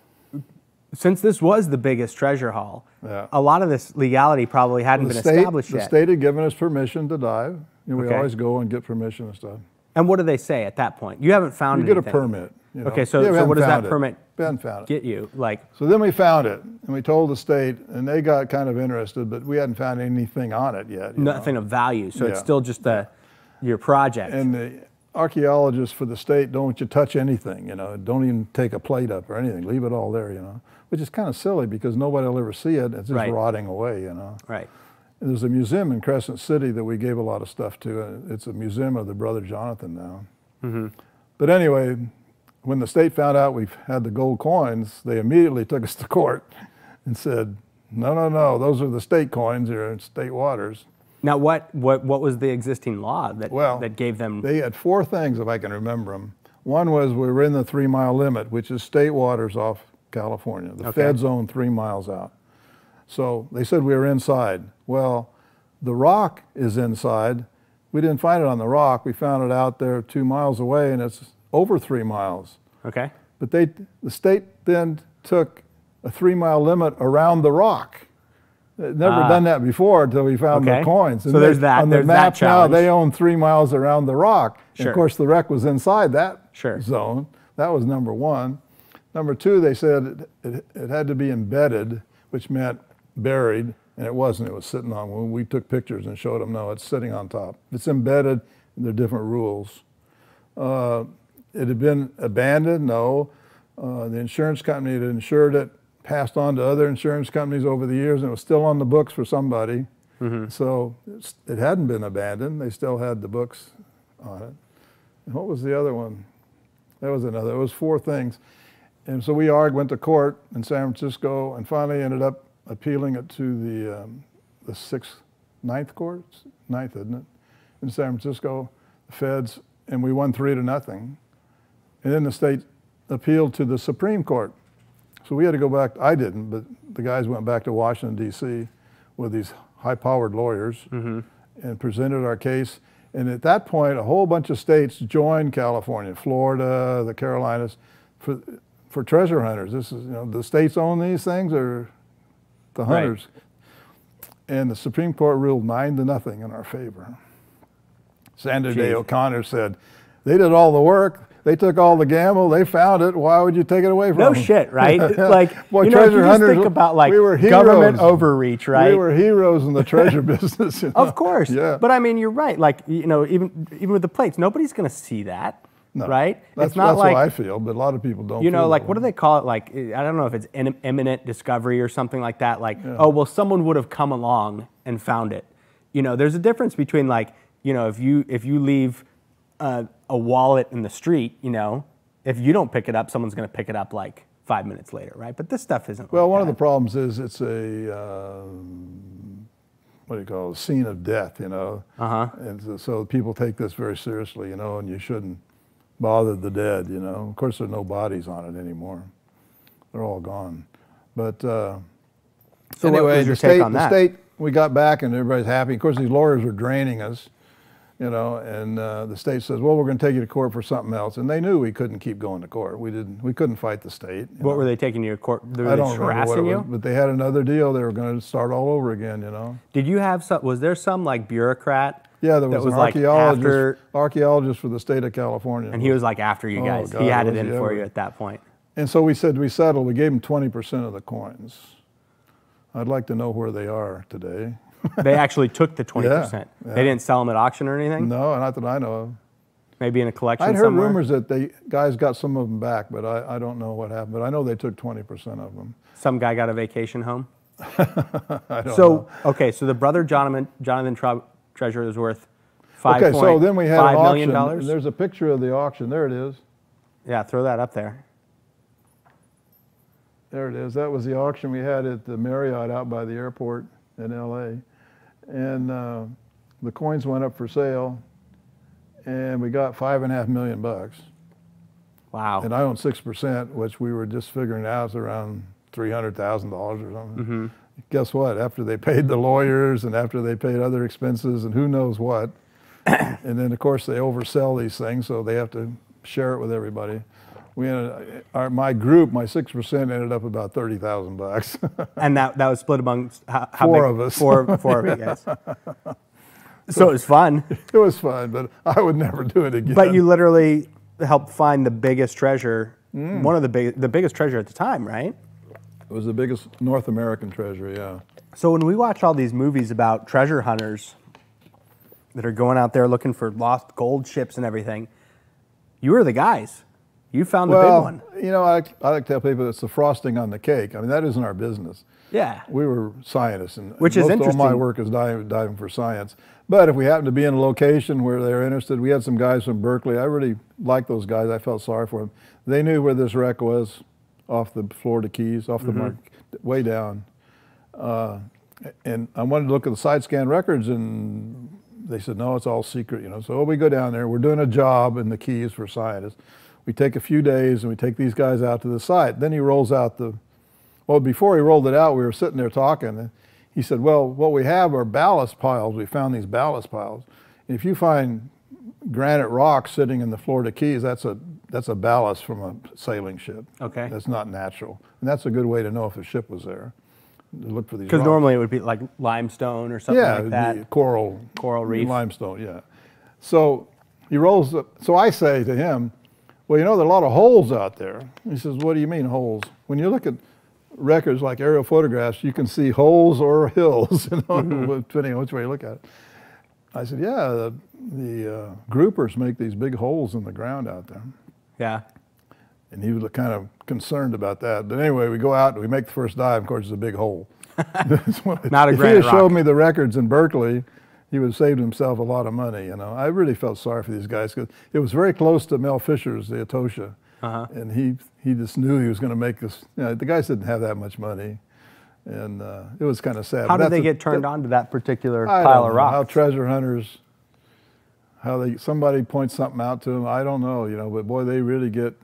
Since this was the biggest treasure haul, yeah. a lot of this legality probably hadn't well, been state, established the yet. The state had given us permission to dive. You know, we okay. always go and get permission and stuff. And what do they say at that point? You haven't found it. You anything. Get a permit. You know? Okay, so, yeah, so what does that it. Permit found get you? Like, so then we found it, and we told the state, and they got kind of interested, but we hadn't found anything on it yet. Nothing know? Of value, so yeah. it's still just a, your project. And the archaeologists for the state don't want you to touch anything, you know. Don't even take a plate up or anything. Leave it all there, you know. Which is kind of silly because nobody will ever see it. It's just right. rotting away, you know. Right. And there's a museum in Crescent City that we gave a lot of stuff to. It's a museum of the Brother Jonathan now. Mm-hmm. But anyway, when the state found out we had the gold coins, they immediately took us to court and said, no, no, no, those are the state coins. They're in state waters. Now, what, what, what was the existing law that, well, that gave them? They had four things, if I can remember them. One was we were in the three-mile limit, which is state waters off California. The okay. feds own three miles out. So they said we were inside. Well, the rock is inside. We didn't find it on the rock. We found it out there two miles away, and it's over three miles. Okay. But they, the state then took a three-mile limit around the rock. They'd never uh, done that before until we found okay. the coins. And so there's they, that. On there's the map now, they own three miles around the rock. Sure. And of course, the wreck was inside that sure. zone. That was number one. Number two, they said it, it, it had to be embedded, which meant buried, and it wasn't. It was sitting on, when we took pictures and showed them, no, it's sitting on top. It's embedded, and there are different rules. Uh, it had been abandoned, no. Uh, the insurance company that insured it passed on to other insurance companies over the years, and it was still on the books for somebody. Mm-hmm. So it's, it hadn't been abandoned. They still had the books on it. And what was the other one? That was another. It was four things. And so we argued, went to court in San Francisco, and finally ended up appealing it to the, um, the sixth, ninth court? Ninth, isn't it? In San Francisco, the feds, and we won three to nothing. And then the state appealed to the Supreme Court. So we had to go back. I didn't, but the guys went back to Washington, D C with these high-powered lawyers, mm-hmm. and presented our case. And at that point, a whole bunch of states joined California, Florida, the Carolinas, for, for treasure hunters. This is, you know, the states own these things, or the hunters. Right. And the Supreme Court ruled nine to nothing in our favor. Sandra Day O'Connor said, they did all the work. They took all the gamble. They found it. Why would you take it away from them? No shit, right? Like, boy, you know, treasure hunters, you just think about, like, we were government overreach, right? We were heroes in the treasure business. You know? Of course. Yeah. But I mean, you're right. Like, you know, even even with the plates, nobody's going to see that, no. right? That's, it's not that's like, what I feel, but a lot of people don't. You know, feel like, what do they call it? Like, I don't know if it's in, imminent discovery or something like that. Like, yeah. oh, well, someone would have come along and found it. You know, there's a difference between, like, you know, if you if you leave Uh, a wallet in the street, you know, if you don't pick it up, someone's going to pick it up like five minutes later, right? But this stuff isn't. Well, like one that. of the problems is it's a uh, what do you call it? Scene of death, you know. Uh huh. And so people take this very seriously, you know, and you shouldn't bother the dead, you know. Of course, there are no bodies on it anymore; they're all gone. But uh, so anyway, what was your the, take state, on that? the state, we got back, and everybody's happy. Of course, these lawyers are draining us. You know, and uh, the state says, well, we're going to take you to court for something else. And they knew we couldn't keep going to court. We didn't. We couldn't fight the state. What know? were they taking you to court? Were I don't remember what it was, but they had another deal. They were going to start all over again, you know. Did you have some, was there some like bureaucrat? Yeah, there was, was an like archaeologist, after, archaeologist for the state of California. And he was like after you guys. Oh, God, he had it in for ever. you at that point. And so we said we settled. We gave him twenty percent of the coins. I'd like to know where they are today. They actually took the twenty yeah, percent. Yeah. They didn't sell them at auction or anything. No, not that I know of. Maybe in a collection. I heard somewhere. rumors that the guys got some of them back, but I, I don't know what happened. But I know they took twenty percent of them. Some guy got a vacation home. I don't so know. okay, so the brother Jonathan Jonathan treasure is worth five. Okay, so then we had an auction. There's a picture of the auction. There it is. Yeah, throw that up there. There it is. That was the auction we had at the Marriott out by the airport in L A. And uh, the coins went up for sale, and we got five and a half million bucks. Wow! And I own six percent, which we were just figuring out is around three hundred thousand dollars or something. Mm-hmm. Guess what? After they paid the lawyers and after they paid other expenses and who knows what, and then of course they oversell these things, so they have to share it with everybody. We ended, our, my group, my six percent, ended up about thirty thousand bucks. And that that was split among how, how four big, of us. Four, four of you guys. So, so it was fun. It was fun, but I would never do it again. But you literally helped find the biggest treasure, mm. one of the big, the biggest treasure at the time, right? It was the biggest North American treasure, yeah. So when we watch all these movies about treasure hunters that are going out there looking for lost gold ships and everything, you were the guys. You found the well, big one. Well, you know, I, I like to tell people it's the frosting on the cake. I mean, that isn't our business. Yeah. We were scientists. and Which is interesting. All my work is diving, diving for science. But if we happen to be in a location where they're interested, we had some guys from Berkeley. I really liked those guys. I felt sorry for them. They knew where this wreck was off the Florida Keys, off the mm-hmm. mark, way down. Uh, and I wanted to look at the side scan records, and they said, no, it's all secret. You know, so we go down there. We're doing a job in the Keys for scientists. We take a few days and we take these guys out to the site. Then he rolls out the, well, before he rolled it out, we were sitting there talking. And he said, well, what we have are ballast piles. We found these ballast piles. And if you find granite rock sitting in the Florida Keys, that's a, that's a ballast from a sailing ship. Okay. That's not natural. And that's a good way to know if a ship was there. To look for these rocks. Because normally it would be like limestone or something yeah, like that. Yeah, coral. Coral reef. Limestone, yeah. So he rolls up. So I say to him, well, you know, there are a lot of holes out there. He says, what do you mean holes? When you look at records like aerial photographs, you can see holes or hills, you know, mm-hmm. depending on which way you look at it. I said, yeah, the, the uh, groupers make these big holes in the ground out there. Yeah. And he was kind of concerned about that. But anyway, we go out and we make the first dive. Of course, it's a big hole. Not a granite rock. If he had showed me the records in Berkeley, he would have saved himself a lot of money. You know, I really felt sorry for these guys because it was very close to Mel Fisher's, the Etosha. Uh-huh. And he, he just knew he was going to make this. You know, the guys didn't have that much money. And uh, it was kind of sad. How did they get turned on to that particular pile of rocks? How treasure hunters, how they somebody points something out to them, I don't know, you know, but boy, they really get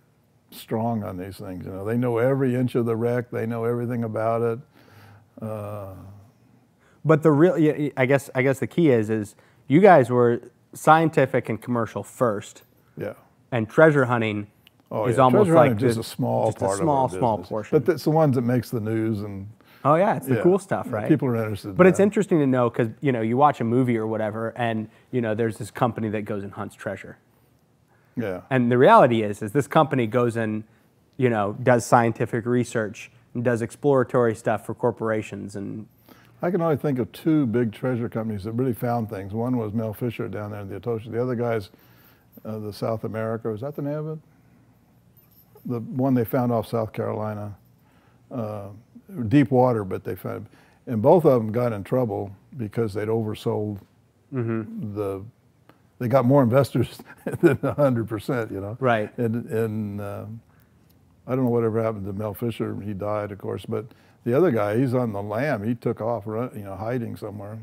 strong on these things. You know, they know every inch of the wreck. They know everything about it. Uh, but the real, I guess, I guess the key is, is you guys were scientific and commercial first. Yeah. And treasure hunting. Oh, is yeah. almost like just the, a small just part a small, of small portion. But it's the ones that makes the news and. Oh yeah, it's the yeah. cool stuff, right? People are interested. But in it's that. interesting to know because you know you watch a movie or whatever, and you know there's this company that goes and hunts treasure. Yeah. And the reality is, is this company goes and you know does scientific research and does exploratory stuff for corporations and. I can only think of two big treasure companies that really found things. One was Mel Fisher down there in the Etosha. The other guys, uh, the South America. Is that the name of it? The one they found off South Carolina, uh, deep water, but they found, and both of them got in trouble because they'd oversold. Mm-hmm. the, they got more investors than a hundred percent, you know. Right. And and uh, I don't know whatever happened to Mel Fisher. He died, of course, but the other guy, he's on the lam. He took off, run, you know, hiding somewhere.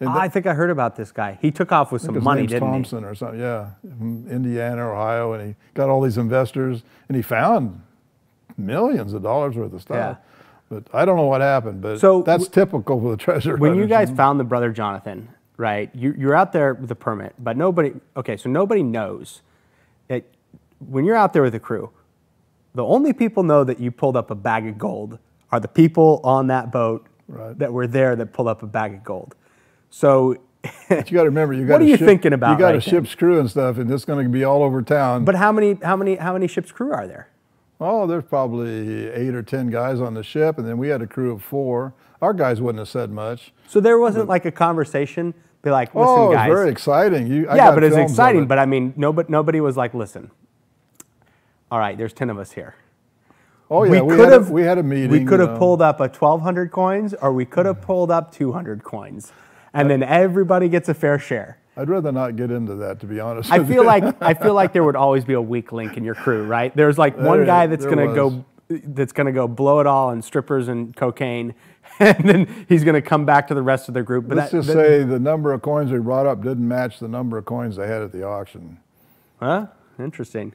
And I think I heard about this guy. He took off with some money, didn't he? Thompson or something, yeah, from Indiana, Ohio, and he got all these investors, and he found millions of dollars worth of stuff. Yeah. But I don't know what happened, but so, that's typical with the treasure. When you guys found the Brother Jonathan, right, you, you're out there with a permit, but nobody, okay, so nobody knows. That when you're out there with a crew, the only people know that you pulled up a bag of gold are the people on that boat right. that were there that pulled up a bag of gold. So but you got to remember, you got what are you ship, thinking about? You got right a ship's then? crew and stuff, and it's going to be all over town. But how many, how many, how many ship's crew are there? Oh, there's probably eight or ten guys on the ship, and then we had a crew of four. Our guys wouldn't have said much. So there wasn't but, like a conversation, be like, listen, oh, guys. Oh, it was very exciting. You, I yeah, got but it's exciting, it. but I mean, nobody, nobody was like, listen, all right, there's ten of us here. Oh, yeah, we, we, could had, have, a, we had a meeting. We could have know. pulled up a twelve hundred coins, or we could have pulled up two hundred coins, and I, then everybody gets a fair share. I'd rather not get into that, to be honest. I feel like I feel like there would always be a weak link in your crew, right? There's like there, one guy that's gonna was. go, that's gonna go blow it all on strippers and cocaine, and then he's gonna come back to the rest of their group. But let's that, just that, say the number of coins we brought up didn't match the number of coins they had at the auction. Huh? Interesting.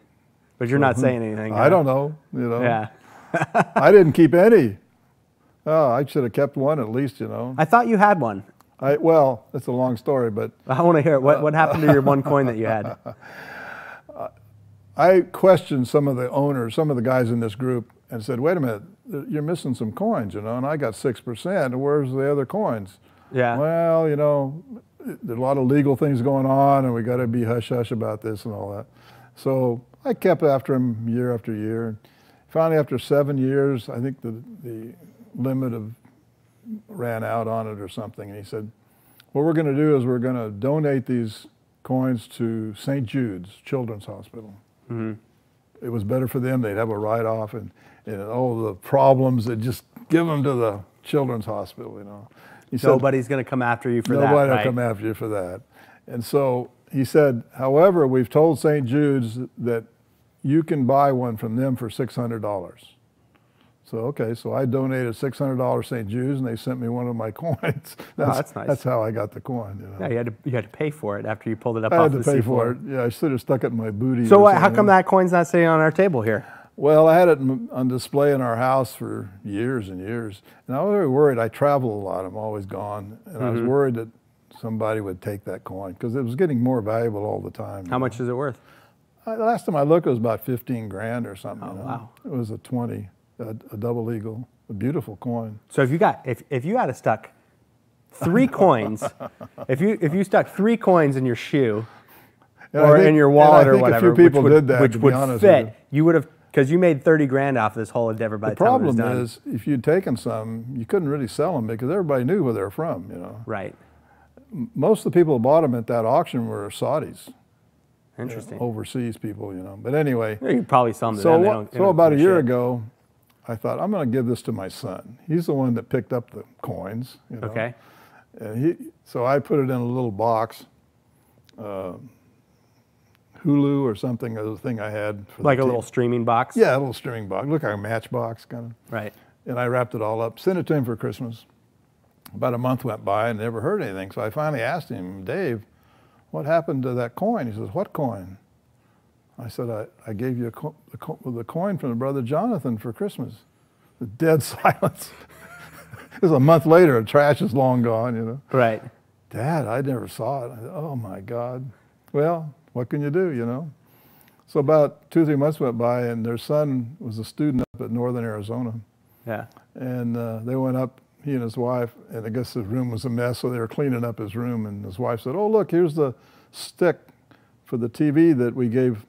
But you're not saying anything. I don't know. You know. Yeah. I didn't keep any. Oh, I should have kept one at least. You know. I thought you had one. I, well, that's a long story, but I want to hear it. What, uh, what happened to your one coin that you had? I questioned some of the owners, some of the guys in this group, and said, "Wait a minute, you're missing some coins, you know." And I got six percent. Where's the other coins? Yeah. Well, you know, there's a lot of legal things going on, and we got to be hush hush about this and all that. So I kept after him year after year. Finally, after seven years, I think the the limit of ran out on it or something, and he said, what we're going to do is we're going to donate these coins to Saint Jude's Children's Hospital. Mm-hmm. It was better for them. They'd have a write-off, and, and all the problems, they'd just give them to the Children's Hospital, you know. He Nobody's going to come after you for that, right? Nobody will come after you for that. And so he said, however, we've told Saint Jude's that you can buy one from them for six hundred dollars. So, okay, so I donated six hundred dollars to Saint Jude's, and they sent me one of my coins. That's, oh, that's nice. That's how I got the coin. You know? Yeah, you had, to, you had to pay for it after you pulled it up I off the seafloor. I had to pay for it. Yeah, I should have stuck it in my booty. So what, how come that coin's not sitting on our table here? Well, I had it on display in our house for years and years, and I was very worried. I travel a lot. I'm always gone, and mm-hmm. I was worried that somebody would take that coin because it was getting more valuable all the time. How much know? is it worth? I, the last time I looked, it was about fifteen grand or something. Oh, you know? Wow. It was a twenty. A, a double eagle, a beautiful coin. So if you got, if, if you had a stuck three coins, if you if you stuck three coins in your shoe and or think, in your wallet or whatever, a few people which would, did that, which to would be honest fit, with you. you would have, because you made thirty grand off this whole endeavor by the, the time it was done. The problem is, if you'd taken some, you couldn't really sell them because everybody knew where they were from, you know. Right. Most of the people who bought them at that auction were Saudis. Interesting. Uh, overseas people, you know. But anyway. You probably some to so them. They don't, they so about a year shit. ago, I thought, I'm going to give this to my son. He's the one that picked up the coins. You know? Okay. And he, so I put it in a little box. Uh, Hulu or something, other thing I had. For like a little streaming box? Yeah, a little streaming box. Look like a matchbox kind of. Right. And I wrapped it all up, sent it to him for Christmas. About a month went by and never heard anything. So I finally asked him, Dave, what happened to that coin? He says, what coin? I said, I, I gave you a co the, co the coin from the brother Jonathan for Christmas. The dead silence. It was a month later, the trash is long gone, you know. Right. Dad, I never saw it. I said, oh my God. Well, what can you do, you know? So about two or three months went by, and their son was a student up at Northern Arizona. Yeah. And uh, they went up, he and his wife, and I guess his room was a mess, so they were cleaning up his room, and his wife said, oh, look, here's the stick for the T V that we gave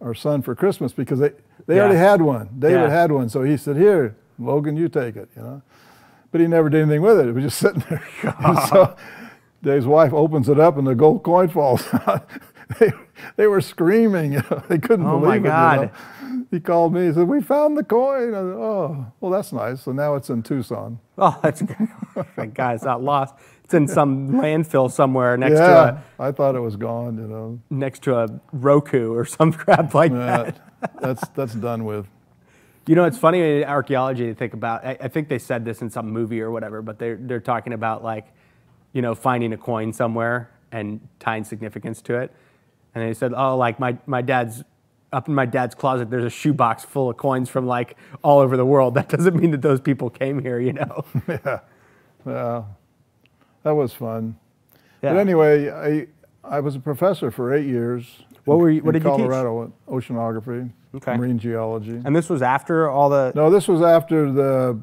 our son for Christmas, because they, they yeah. already had one. David yeah. had one, so he said, here, Logan, you take it, you know? But he never did anything with it. It was just sitting there. So Dave's wife opens it up, and the gold coin falls out. They, they were screaming, you know, they couldn't oh believe my God. it. You know? He called me, he said, we found the coin. I said, oh, well, that's nice. So now it's in Tucson. Oh, that's good. That guy's not lost. It's in some landfill somewhere next yeah, to a... I thought it was gone, you know. Next to a Roku or some crap like yeah, that. that's, that's done with. You know, it's funny in archaeology to think about, I, I think they said this in some movie or whatever, but they're, they're talking about, like, you know, finding a coin somewhere and tying significance to it. And they said, oh, like my, my dad's, up in my dad's closet, there's a shoebox full of coins from like all over the world. That doesn't mean that those people came here, you know? Yeah, well, that was fun. Yeah. But anyway, I, I was a professor for eight years. What in, were you, what did Colorado, you teach? Colorado, oceanography, okay. marine geology. And this was after all the? No, this was after the,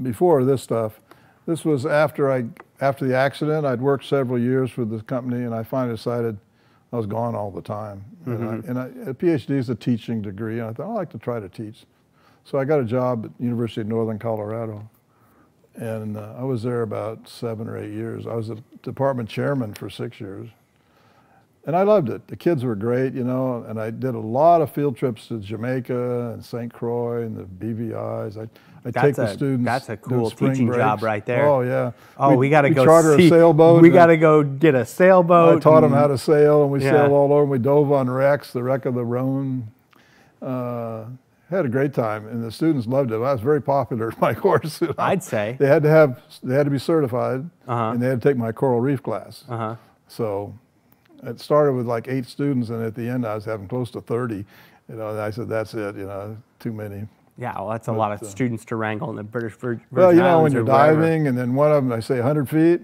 before this stuff. This was after I, after the accident. I'd worked several years for this company, and I finally decided I was gone all the time. Mm-hmm. And, I, and I, a P H D is a teaching degree, and I thought, I'd like to try to teach. So I got a job at University of Northern Colorado, and uh, I was there about seven or eight years. I was a department chairman for six years, and I loved it. The kids were great, you know, and I did a lot of field trips to Jamaica and Saint Croix and the B V Is. I, I take the students. That's a cool teaching job right there. Oh, yeah. Oh, we, we got to go charter see, a sailboat. We got to go get a sailboat. I taught them how to sail, and we yeah. sailed all over. And we dove on wrecks, the wreck of the Rhone. Uh, had a great time, and the students loved it. I was very popular in my course. You know? I'd say they had to have they had to be certified, uh-huh. and they had to take my coral reef class. Uh-huh. So it started with like eight students, and at the end, I was having close to thirty. You know, and I said, "That's it. You know, too many." Yeah, well, that's a but, lot of uh, students to wrangle in the British Virgin Well, you know, Islands when you're diving, wherever. And then one of them, I say one hundred feet,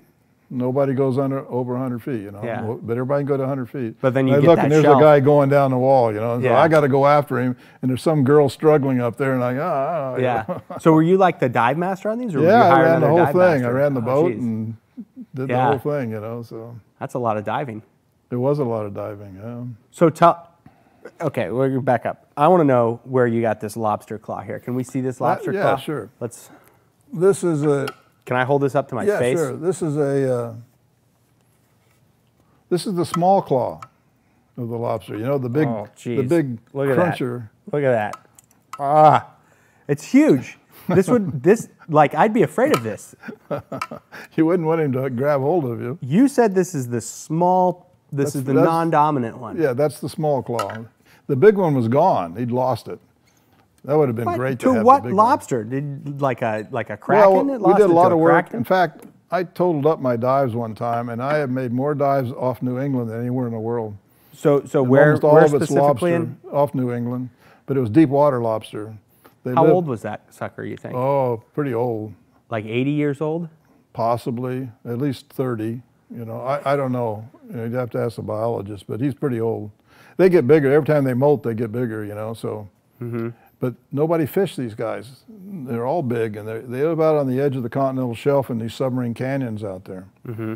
nobody goes under over one hundred feet, you know. Yeah. But everybody can go to one hundred feet. But then you and get look, that and there's shelf. a guy going down the wall, you know. And yeah. So I got to go after him, and there's some girl struggling up there, and I, ah. Yeah. You know? So were you like the dive master on these? Or yeah, were you I ran the whole thing. Master? I ran the oh, boat geez. and did yeah. the whole thing, you know. So that's a lot of diving. It was a lot of diving, yeah. So tell... Okay, we'll back up. I want to know where you got this lobster claw here. Can we see this lobster uh, yeah, claw? Yeah, sure. Let's. This is a. Can I hold this up to my yeah, face? Yeah, sure. This is a. Uh, this is the small claw of the lobster. You know the big, oh, the big Look cruncher. At that. Look at that. Ah, it's huge. This would this like I'd be afraid of this. You wouldn't want him to grab hold of you. You said this is the small. This that's, is the non-dominant one. Yeah, that's the small claw. The big one was gone. He'd lost it. That would have been but great to, to have what the big lobster? One. Did like a like a kraken? Well, it lost we did a lot of work. Kraken? In fact, I totaled up my dives one time, and I have made more dives off New England than anywhere in the world. So, so and where, almost all where of it's lobster in? Off New England, but it was deep water lobster. They How lived, old was that sucker? You think? Oh, pretty old. Like eighty years old? Possibly, at least thirty. You know, I, I don't know. You know, you'd have to ask a biologist, but he's pretty old. They get bigger. Every time they molt, they get bigger, you know, so. Mm-hmm. But nobody fished these guys. They're all big, and they're, they live out on the edge of the continental shelf in these submarine canyons out there. Mm-hmm.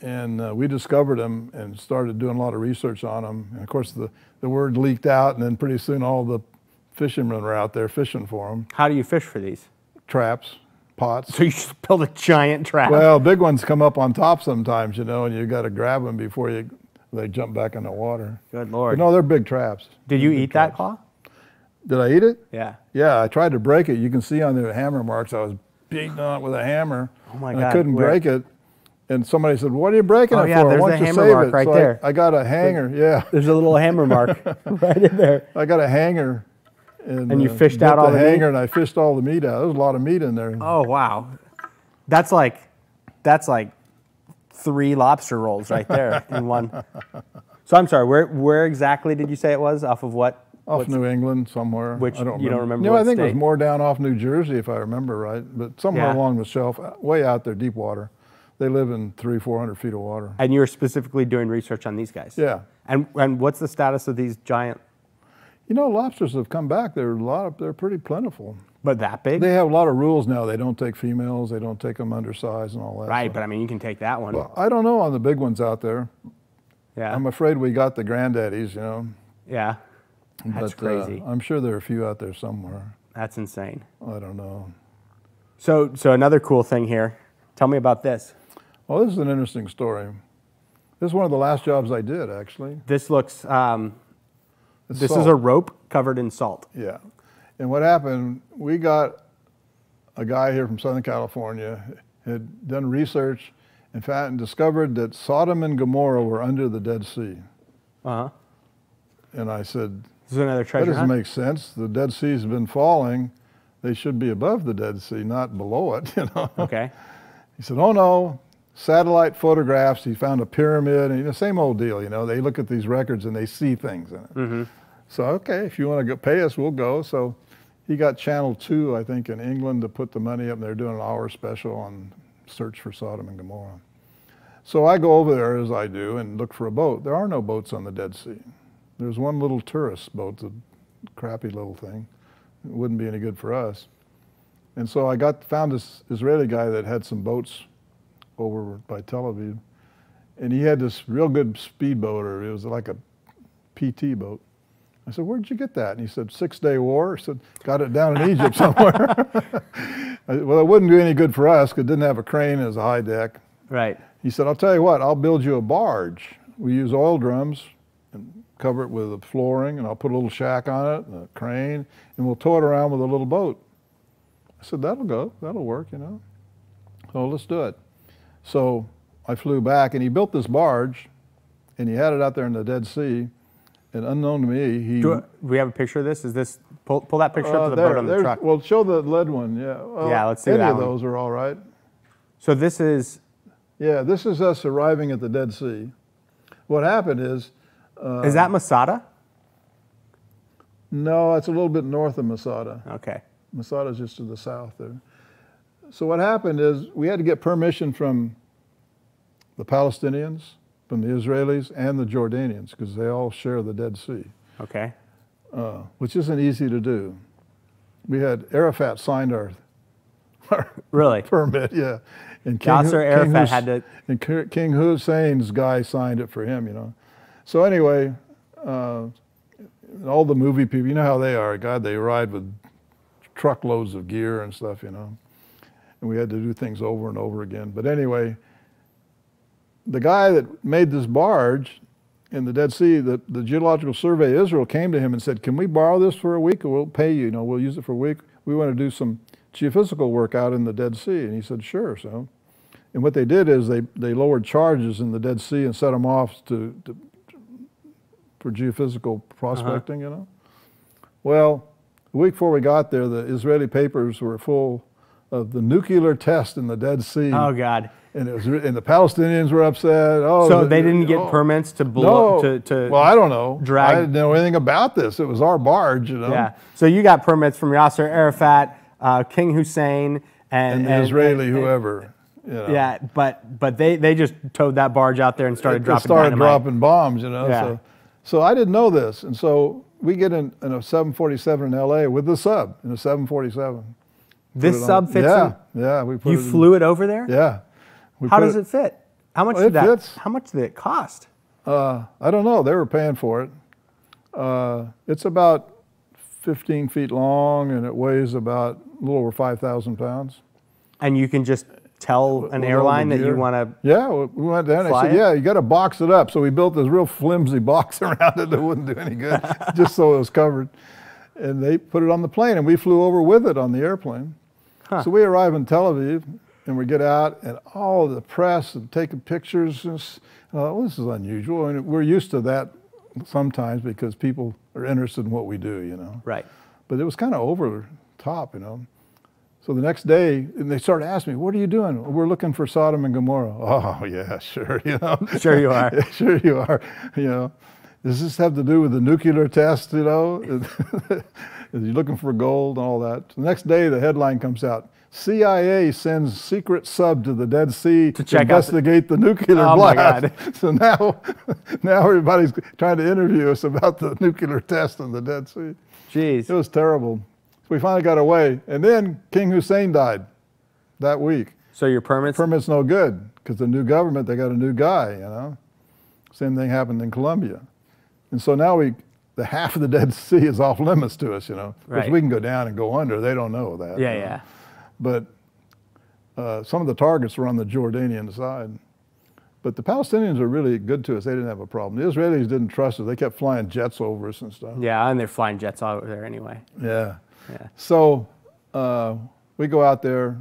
And uh, we discovered them and started doing a lot of research on them. And, of course, the, the word leaked out, and then pretty soon all the fishermen were out there fishing for them. How do you fish for these? Traps. Pots. So you just build a giant trap. Well, big ones come up on top sometimes, you know, and you got to grab them before you. they jump back in the water. Good Lord. But no, they're big traps. Did you eat that claw? Did I eat it? Yeah. Yeah, I tried to break it. You can see on the hammer marks I was beating on it with a hammer. Oh my God. I couldn't break it. And somebody said, "What are you breaking oh, it yeah, for? There's Why don't a you hammer save mark it?" Right so there. I, I got a hanger. Yeah. There's a little hammer mark right in there. I got a hanger. And, and you uh, fished out all the, the hanger, meat? And I fished all the meat out. There's a lot of meat in there. Oh wow, that's like, that's like, three lobster rolls right there in one. So I'm sorry, where where exactly did you say it was? Off of what? Off New England somewhere. Which I don't you remember. don't remember? No, I think state. It was more down off New Jersey, if I remember right. But somewhere yeah. along the shelf, way out there, deep water. They live in three, four hundred feet of water. And you were specifically doing research on these guys. Yeah. And and what's the status of these giant? You know, lobsters have come back. They're a lot. Of, they're pretty plentiful. But that big? They have a lot of rules now. They don't take females. They don't take them undersized and all that. Right, so. But I mean, you can take that one. Well, I don't know on the big ones out there. Yeah. I'm afraid we got the granddaddies. You know. Yeah. That's but, crazy. Uh, I'm sure there are a few out there somewhere. That's insane. I don't know. So, so another cool thing here. Tell me about this. Well, this is an interesting story. This is one of the last jobs I did, actually. This looks. Um, This salt. is a rope covered in salt. Yeah. And what happened, we got a guy here from Southern California, had done research and found, discovered that Sodom and Gomorrah were under the Dead Sea. Uh-huh. And I said, this is another treasure that doesn't hunt? make sense. The Dead Sea's been falling. They should be above the Dead Sea, not below it. You know? Okay. He said, oh, no. Satellite photographs, he found a pyramid, and the same old deal, you know. They look at these records and they see things in it. Mm-hmm. So, okay, if you want to go pay us, we'll go. So he got Channel two, I think, in England to put the money up, and they're doing an hour special on search for Sodom and Gomorrah. So I go over there, as I do, and look for a boat. There are no boats on the Dead Sea. There's one little tourist boat, a crappy little thing. It wouldn't be any good for us. And so I got found this Israeli guy that had some boats over by Tel Aviv, and he had this real good speedboat, or it was like a P T boat. I said, where'd you get that? And he said, Six-Day War. I said, got it down in Egypt somewhere. I said, well, it wouldn't do any good for us because it didn't have a crane, as a high deck. Right. He said, I'll tell you what, I'll build you a barge. We use oil drums and cover it with a flooring, and I'll put a little shack on it and a crane, and we'll tow it around with a little boat. I said, that'll go, that'll work, you know. So let's do it. So I flew back, and he built this barge, and he had it out there in the Dead Sea, and unknown to me, he... Do, I, do we have a picicture of this? Is this... Pull, pull that picture uh, up to the there, boat on the truck. Well, show the lead one, yeah. Uh, yeah, let's see that one. Any of those are all right. So this is... Yeah, this is us arriving at the Dead Sea. What happened is... Uh, is that Masada? No, it's a little bit north of Masada. Okay. Masada's just to the south there. So what happened is we had to get permission from the Palestinians, from the Israelis, and the Jordanians, because they all share the Dead Sea. Okay. Uh, which isn't easy to do. We had Arafat signed our, our really? permit, yeah. And King, Yasser Arafat King Hus had to... And King Hussein's guy signed it for him, you know. So anyway, uh, all the movie people, you know how they are. God, they ride with truckloads of gear and stuff, you know. And we had to do things over and over again. But anyway, the guy that made this barge in the Dead Sea, the, the Geological Survey of Israel came to him and said, can we borrow this for a week? We'll pay you, you know, we'll use it for a week. We want to do some geophysical work out in the Dead Sea. And he said, sure. So, and what they did is they, they lowered charges in the Dead Sea and set them off to, to, for geophysical prospecting, uh-huh. you know. Well, the week before we got there, the Israeli papers were full of the nuclear test in the Dead Sea. Oh, God. And, it was, and the Palestinians were upset. Oh, so they didn't get oh, permits to blow no. to, to Well, I don't know. Drag. I didn't know anything about this. It was our barge, you know. Yeah. So you got permits from Yasser Arafat, uh, King Hussein, and... And the and, Israeli and, and, whoever. You know. Yeah, but but they, they just towed that barge out there and started it dropping started dynamite. dropping bombs, you know. Yeah. So, so I didn't know this. And so we get in, in a seven forty-seven in L A with the sub, in a seven forty-seven. This sub fits yeah, in? Yeah, we put you it in. flew it over there? Yeah. We how does it, it fit? How much, well, did that, fits. how much did it cost? Uh, I don't know. They were paying for it. Uh, it's about fifteen feet long, and it weighs about a little over five thousand pounds. And you can just tell an airline that you want to Yeah, we went down and I said, yeah, you got to box it up. So we built this real flimsy box around it that wouldn't do any good, just so it was covered. And they put it on the plane, and we flew over with it on the airplane. Huh. So we arrive in Tel Aviv, and we get out, and all the press and taking pictures. And, uh, well, this is unusual, and we're used to that sometimes because people are interested in what we do, you know. Right. But it was kind of over the top, you know. So the next day, and they started asking me, what are you doing? Well, we're looking for Sodom and Gomorrah. Oh, yeah, sure, you know. Sure you are. Yeah, sure you are, you know. Does this have to do with the nuclear test, you know? Is you looking for gold and all that? The next day, the headline comes out, C I A sends secret sub to the Dead Sea to, to investigate the, the nuclear oh blast. My God. So now, now everybody's trying to interview us about the nuclear test in the Dead Sea. Jeez. It was terrible. So we finally got away. And then King Hussein died that week. So your permits? Permits no good, because the new government, they got a new guy, you know? Same thing happened in Colombia. And so now we, the half of the Dead Sea is off limits to us, you know. Right. Because we can go down and go under. They don't know that. Yeah, you know? Yeah. But uh, some of the targets were on the Jordanian side. But the Palestinians are really good to us. They didn't have a problem. The Israelis didn't trust us. They kept flying jets over us and stuff. Yeah, and they're flying jets over there anyway. Yeah. Yeah. So uh, we go out there,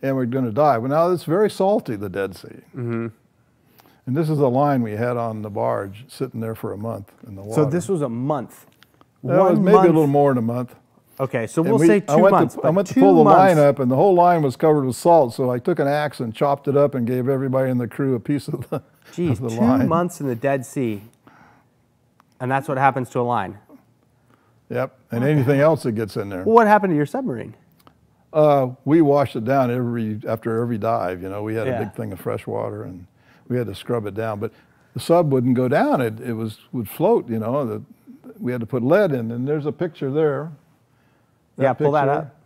and we're going to die. Well, now it's very salty, the Dead Sea. Mm-hmm. And this is the line we had on the barge, sitting there for a month in the water. So this was a month? One was maybe month. a little more than a month. Okay, so we'll we, say two I went months. To, I went to pull months. the line up, and the whole line was covered with salt, so I took an axe and chopped it up and gave everybody in the crew a piece of the, Jeez, of the line. Jeez, two months in the Dead Sea, and that's what happens to a line? Yep, and okay. anything else that gets in there. Well, what happened to your submarine? Uh, we washed it down every after every dive, you know. We had yeah. a big thing of fresh water, and we had to scrub it down, but the sub wouldn't go down. It, it was, would float, you know. The, we had to put lead in, and there's a picture there. That yeah, pull picture, that up.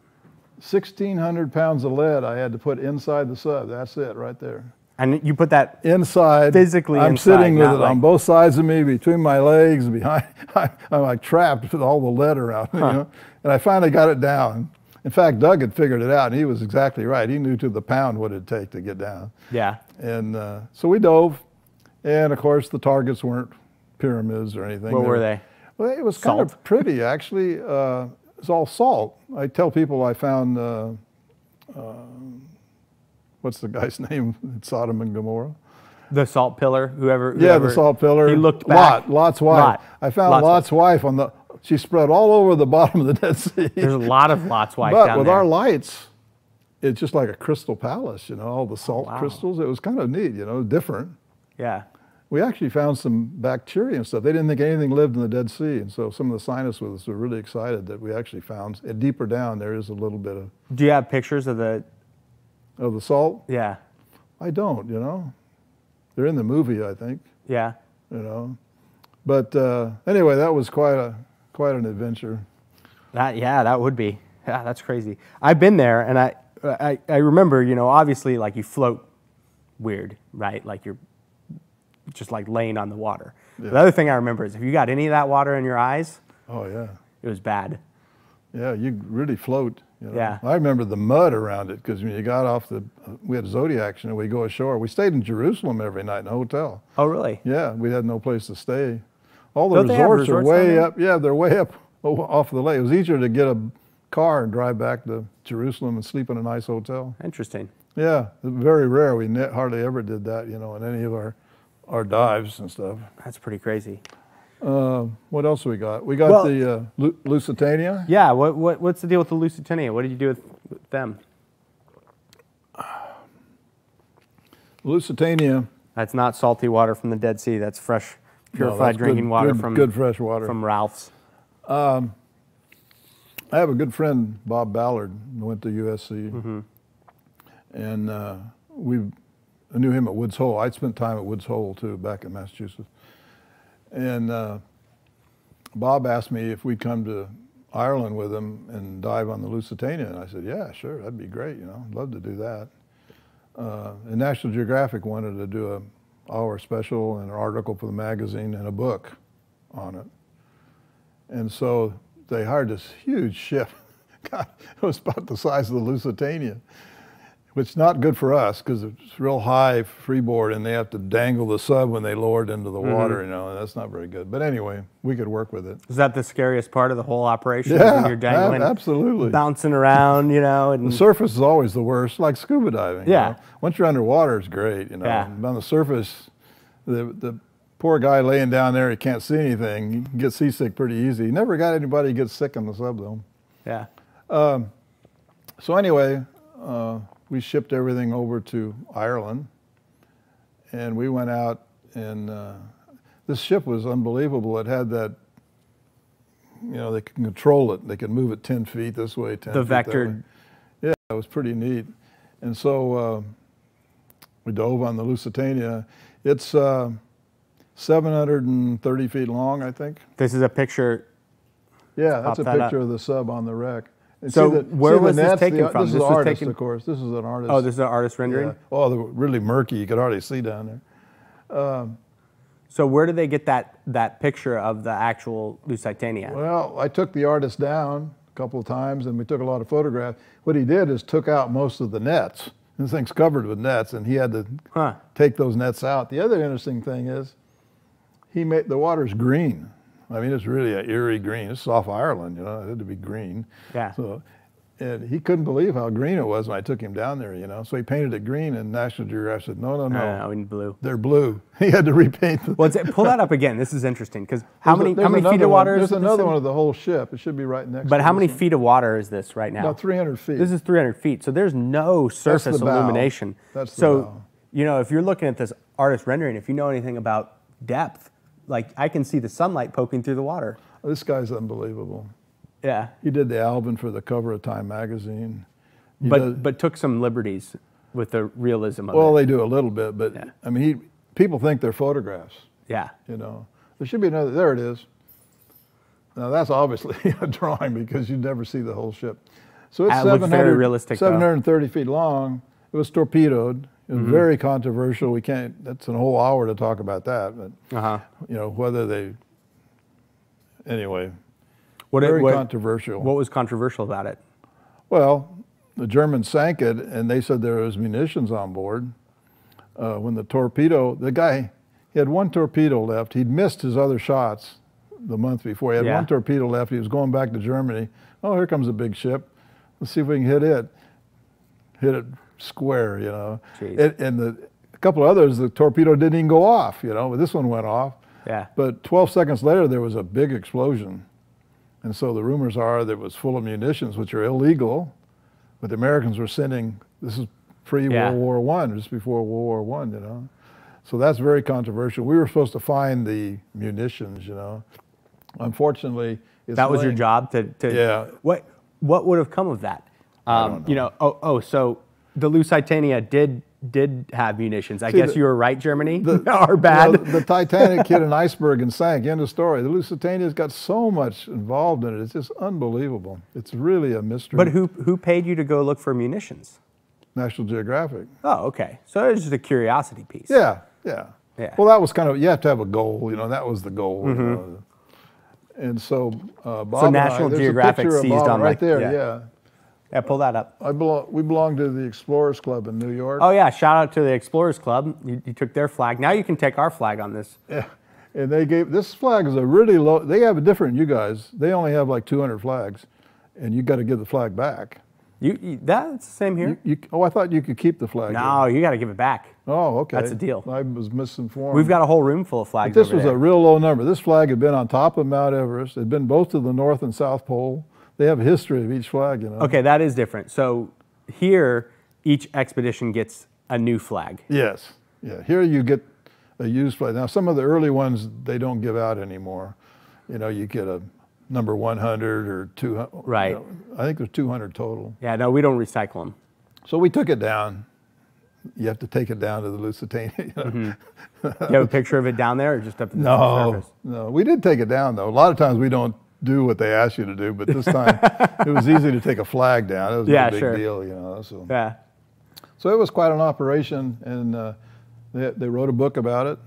sixteen hundred pounds of lead I had to put inside the sub. That's it right there. And you put that inside. Physically I'm inside. I'm sitting with it like... on both sides of me, between my legs, behind. I, I'm like trapped with all the lead around, huh. you know. And I finally got it down. In fact, Doug had figured it out, and he was exactly right. He knew to the pound what it'd take to get down. Yeah. And uh, so we dove, and of course the targets weren't pyramids or anything. What they were, were they? Well, it was salt. Kind of pretty, actually. Uh, it's all salt. I tell people I found, uh, uh, what's the guy's name? It's Sodom and Gomorrah. The salt pillar, whoever. whoever yeah, the salt pillar. He looked back. Lot, Lot's wife. Lot. I found Lot's, Lot's wife. wife on the. She spread all over the bottom of the Dead Sea. There's a lot of Lot's wife down there. But with our lights, it's just like a crystal palace, you know, all the salt oh, wow. crystals. It was kind of neat, you know, different. Yeah. We actually found some bacteria and stuff. They didn't think anything lived in the Dead Sea. And so some of the scientists with us were really excited that we actually found, and deeper down, there is a little bit of... Do you have pictures of the... Of the salt? Yeah. I don't, you know. They're in the movie, I think. Yeah. You know. But uh, anyway, that was quite a... Quite an adventure. That, yeah, that would be. Yeah, that's crazy. I've been there, and I, I, I remember, you know, obviously, like, you float weird, right? Like, you're just, like, laying on the water. Yeah. The other thing I remember is if you got any of that water in your eyes, oh, yeah. It was bad. Yeah, you really float. You know? Yeah. I remember the mud around it, because when you got off the, we had Zodiacs, and we go ashore. We stayed in Jerusalem every night in a hotel. Oh, really? Yeah, we had no place to stay. All the resorts, resorts are way up, yeah, they're way up off the lake. It was easier to get a car and drive back to Jerusalem and sleep in a nice hotel. Interesting. Yeah, very rare. We hardly ever did that, you know, in any of our, our dives and stuff. That's pretty crazy. Uh, what else we got? We got well, the uh, Lu Lusitania. Yeah, what, what, what's the deal with the Lusitania? What did you do with, with them? Lusitania. That's not salty water from the Dead Sea. That's fresh. Purified no, drinking good, water good, from good fresh water from Ralph's. Um, I have a good friend, Bob Ballard, who went to U S C, mm-hmm. and uh, we I knew him at Woods Hole. I spent time at Woods Hole too, back in Massachusetts. And uh, Bob asked me if we'd come to Ireland with him and dive on the Lusitania, and I said, "Yeah, sure, that'd be great. You know, I'd love to do that." Uh, and National Geographic wanted to do a our special and an article for the magazine and a book on it. And so they hired this huge ship. God, it was about the size of the Lusitania. It's not good for us because it's real high freeboard and they have to dangle the sub when they lower it into the mm-hmm. water, you know, and that's not very good. But anyway, we could work with it. Is that the scariest part of the whole operation? Yeah, when you're dangling, absolutely. Bouncing around, you know. And the surface is always the worst, like scuba diving. Yeah. You know? Once you're underwater, it's great, you know. Yeah. And on the surface, the, the poor guy laying down there, he can't see anything. He can get seasick pretty easy. Never got anybody who gets sick on the sub, though. Yeah. Um, so anyway... Uh, we shipped everything over to Ireland, and we went out, and uh, this ship was unbelievable. It had that, you know, they could control it. They could move it ten feet this way, ten feet that way. The vector. Yeah, it was pretty neat. And so uh, we dove on the Lusitania. It's uh, seven hundred thirty feet long, I think. This is a picture. Yeah, that's a picture of the sub on the wreck. And so the, where was this taken the, from? This, this is an artist, taken... of course. This is an artist. Oh, this is an artist rendering? Yeah. Oh, they're really murky. You could hardly see down there. Um, so where did they get that, that picture of the actual Lusitania? Well, I took the artist down a couple of times, and we took a lot of photographs. What he did is took out most of the nets. This thing's covered with nets, and he had to huh. take those nets out. The other interesting thing is he made the water's green. I mean, it's really an eerie green. It's off Ireland, you know. It had to be green. Yeah. So, and he couldn't believe how green it was when I took him down there, you know. So he painted it green, and National Geographic said, no, no, no. Uh, in blue. They're blue. He had to repaint them. Well, pull that up again. This is interesting, because how many, a, how many feet of water one. is there's this? There's another thing? one of the whole ship. It should be right next but to But how many one. feet of water is this right now? About three hundred feet. This is three hundred feet, so there's no surface That's illumination. That's the So, bow. you know, if you're looking at this artist rendering, if you know anything about depth, like, I can see the sunlight poking through the water. This guy's unbelievable. Yeah. He did the album for the cover of Time magazine. He but does, but took some liberties with the realism of well, it. Well, they do a little bit, but, yeah. I mean, he, people think they're photographs. Yeah. You know. There should be another, there it is. Now, that's obviously a drawing because you'd never see the whole ship. So it's seven hundred, very realistic, seven hundird thirty though. feet long. It was torpedoed. It was mm-hmm. very controversial. We can't, that's a whole hour to talk about that. But, uh-huh. you know, whether they, anyway, what, very what, controversial. What was controversial about it? Well, the Germans sank it, and they said there was munitions on board. Uh, when the torpedo, the guy, he had one torpedo left. He'd missed his other shots the month before. He had yeah. one torpedo left. He was going back to Germany. Oh, here comes a big ship. Let's see if we can hit it. Hit it. Square, you know, it, and the, a couple of others, the torpedo didn't even go off, you know, but this one went off. Yeah. But twelve seconds later, there was a big explosion. And so the rumors are that it was full of munitions, which are illegal, but the Americans were sending, this is pre-World yeah. War One, just before World War One, you know. So that's very controversial. We were supposed to find the munitions, you know. Unfortunately, it's That was lame. your job to, to yeah. what, what would have come of that? Um, I don't know. You know, oh, oh, so... The Lusitania did did have munitions. I See, guess the, you were right, Germany. The, or bad. You know, the Titanic hit an iceberg and sank. End of story. The Lusitania's got so much involved in it. It's just unbelievable. It's really a mystery. But who who paid you to go look for munitions? National Geographic. Oh, okay. So it was just a curiosity piece. Yeah, yeah, yeah. Well, that was kind of you have to have a goal. You know, that was the goal. Mm-hmm. you know. And so uh, Bob. So National and I, Geographic a seized Bob on right like, there. Yeah. yeah. Yeah, pull that up. I belong, we belong to the Explorers Club in New York. Oh, yeah. Shout out to the Explorers Club. You, you took their flag. Now you can take our flag on this. Yeah. And they gave, this flag is a really low, they have a different, you guys. They only have like two hundred flags, and you got to give the flag back. You, you That's the same here? You, you, oh, I thought you could keep the flag. No, here. you got to give it back. Oh, okay. That's a deal. I was misinformed. We've got a whole room full of flags. But this over was there. a real low number. This flag had been on top of Mount Everest. It had been both to the North and South Pole. They have a history of each flag, you know. Okay, that is different. So here, each expedition gets a new flag. Yes. Yeah. Here you get a used flag. Now, some of the early ones, they don't give out anymore. You know, you get a number one hundred or two hundred. Right. You know, I think there's two hundred total. Yeah, no, we don't recycle them. So we took it down. You have to take it down to the Lusitania. You know? Mm-hmm. You have a picture of it down there or just up at the surface? No, no. We did take it down, though. A lot of times we don't do what they asked you to do, but this time it was easy to take a flag down. It was yeah, a big sure. deal, you know. So yeah, so it was quite an operation, and uh, they they wrote a book about it.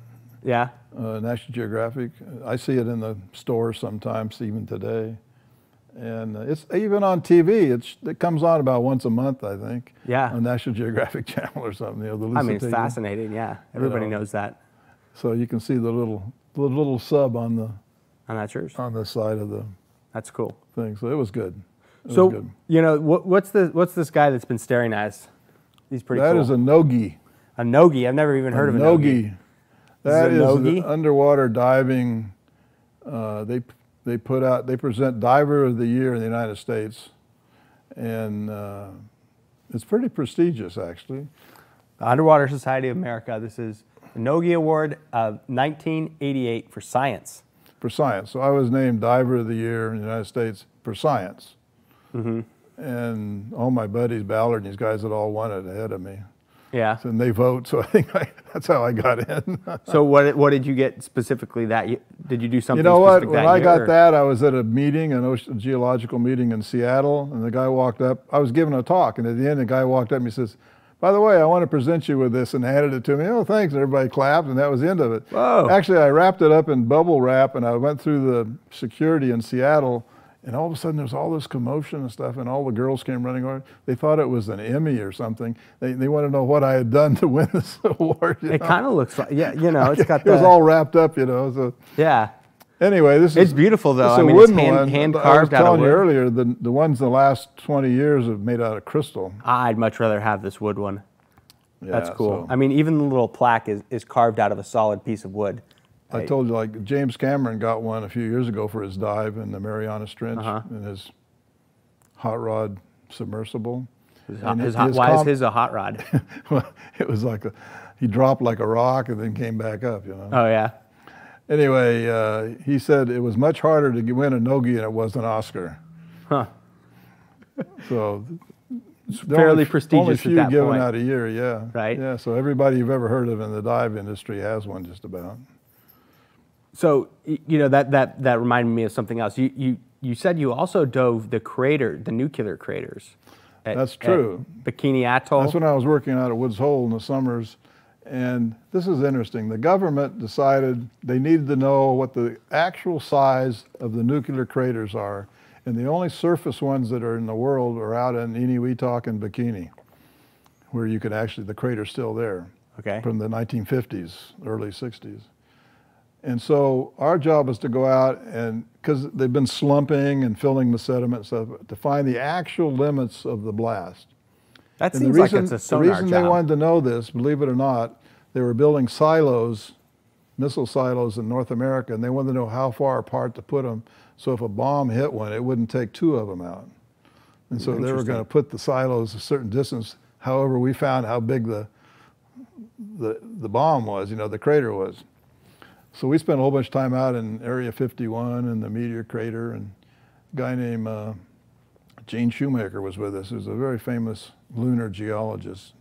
Yeah, uh, National Geographic. I see it in the store sometimes, even today. And it's even on T V. It's, it comes on about once a month, I think. Yeah. On National Geographic Channel or something. You know, the I mean, it's fascinating. Yeah, everybody you know. knows that. So you can see the little the little sub on the on that church on the side of the. That's cool. Thing. So it was good. It so was good. you know what, what's the what's this guy that's been staring at us? He's pretty. That cool. is a nogi. A nogi. I've never even heard a of a nogi. nogi. That is, is the underwater diving. Uh, they. They put out, they present Diver of the Year in the United States, and uh, it's pretty prestigious, actually. The Underwater Society of America, this is the Nogi Award of nineteen eighty-eight for science. For science. So I was named Diver of the Year in the United States for science. Mm-hmm. And all my buddies, Ballard and these guys had all won it ahead of me. Yeah. So, and they vote, so I think I, that's how I got in. So what what did you get specifically that year? Did you do something specific that year? You know what, when I got or? that, I was at a meeting, an ocean, geological meeting in Seattle, and the guy walked up. I was giving a talk, and at the end, the guy walked up and he says, by the way, I want to present you with this, and handed it to me. Oh, thanks, and everybody clapped, and that was the end of it. Whoa. Actually, I wrapped it up in bubble wrap, and I went through the security in Seattle, and all of a sudden, there was all this commotion and stuff, and all the girls came running over. They thought it was an Emmy or something. They, they wanted to know what I had done to win this award. It kind of looks like, yeah, you know, it's got the... It was all wrapped up, you know. So. Yeah. Anyway, this is... It's beautiful, though. It's I a mean, wooden it's hand, hand carved out of wood. I was telling you earlier, the, the ones the last twenty years have made out of crystal. I'd much rather have this wood one. Yeah, that's cool. So. I mean, even the little plaque is, is carved out of a solid piece of wood. I told you, like, James Cameron got one a few years ago for his dive in the Marianas Trench uh-huh. in his hot rod submersible. His hot, his his why is his a hot rod? Well, it was like a, he dropped like a rock and then came back up, you know. Oh, yeah. Anyway, uh, he said it was much harder to win a Nogi than it was an Oscar. Huh. So... It's fairly only, prestigious only few at that given point. out a year, yeah. Right. Yeah, so everybody you've ever heard of in the dive industry has one just about. So, you know, that, that, that reminded me of something else. You, you, you said you also dove the crater, the nuclear craters. At, That's true. At Bikini Atoll. That's when I was working out at Woods Hole in the summers. And this is interesting. The government decided they needed to know what the actual size of the nuclear craters are. And the only surface ones that are in the world are out in Eniwetok and Bikini, where you could actually, the crater's still there. Okay. From the nineteen fifties, early sixties. And so our job is to go out and, because they've been slumping and filling the sediment stuff, to find the actual limits of the blast. That and seems the reason, like it's a sonar job. The reason job. they wanted to know this, believe it or not, they were building silos, missile silos in North America, and they wanted to know how far apart to put them. So if a bomb hit one, it wouldn't take two of them out. And so they were going to put the silos a certain distance. However, we found how big the, the, the bomb was, you know, the crater was. So we spent a whole bunch of time out in Area fifty-one and the Meteor Crater, and a guy named uh, Gene Shoemaker was with us, who's a very famous lunar geologist,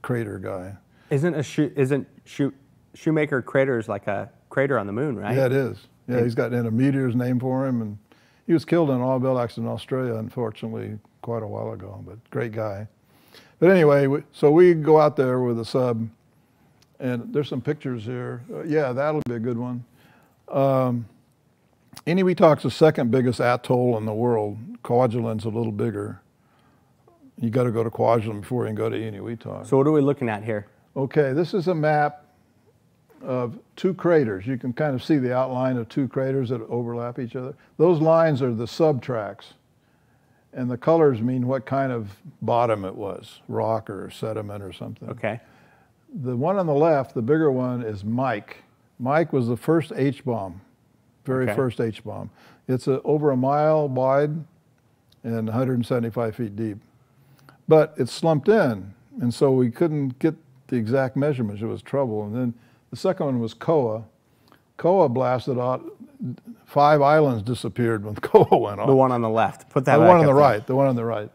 crater guy. Isn't a shoe, isn't shoe, Shoemaker Crater is like a crater on the moon, right? Yeah, it is. Yeah, he's got a meteor's name for him, and he was killed in an automobile accident in Australia, unfortunately, quite a while ago, but great guy. But anyway, we, so we go out there with a sub. And there's some pictures here. Uh, yeah, that'll be a good one. Um, Eniwetok is the second biggest atoll in the world. Kwajalein's a little bigger. You got to go to Kwajalein before you can go to Eniwetok. So what are we looking at here? Okay, this is a map of two craters. You can kind of see the outline of two craters that overlap each other. Those lines are the subtracts. And the colors mean what kind of bottom it was, rock or sediment or something. Okay. The one on the left, the bigger one, is Mike. Mike was the first H-bomb, very okay. first H-bomb. It's a, over a mile wide and one hundred seventy-five feet deep. But it's slumped in, and so we couldn't get the exact measurements. It was trouble. And then the second one was Koa. Koa blasted out. Five islands disappeared when Koa went off. The one on the left. Put that the back one on the there. right. The one on the right.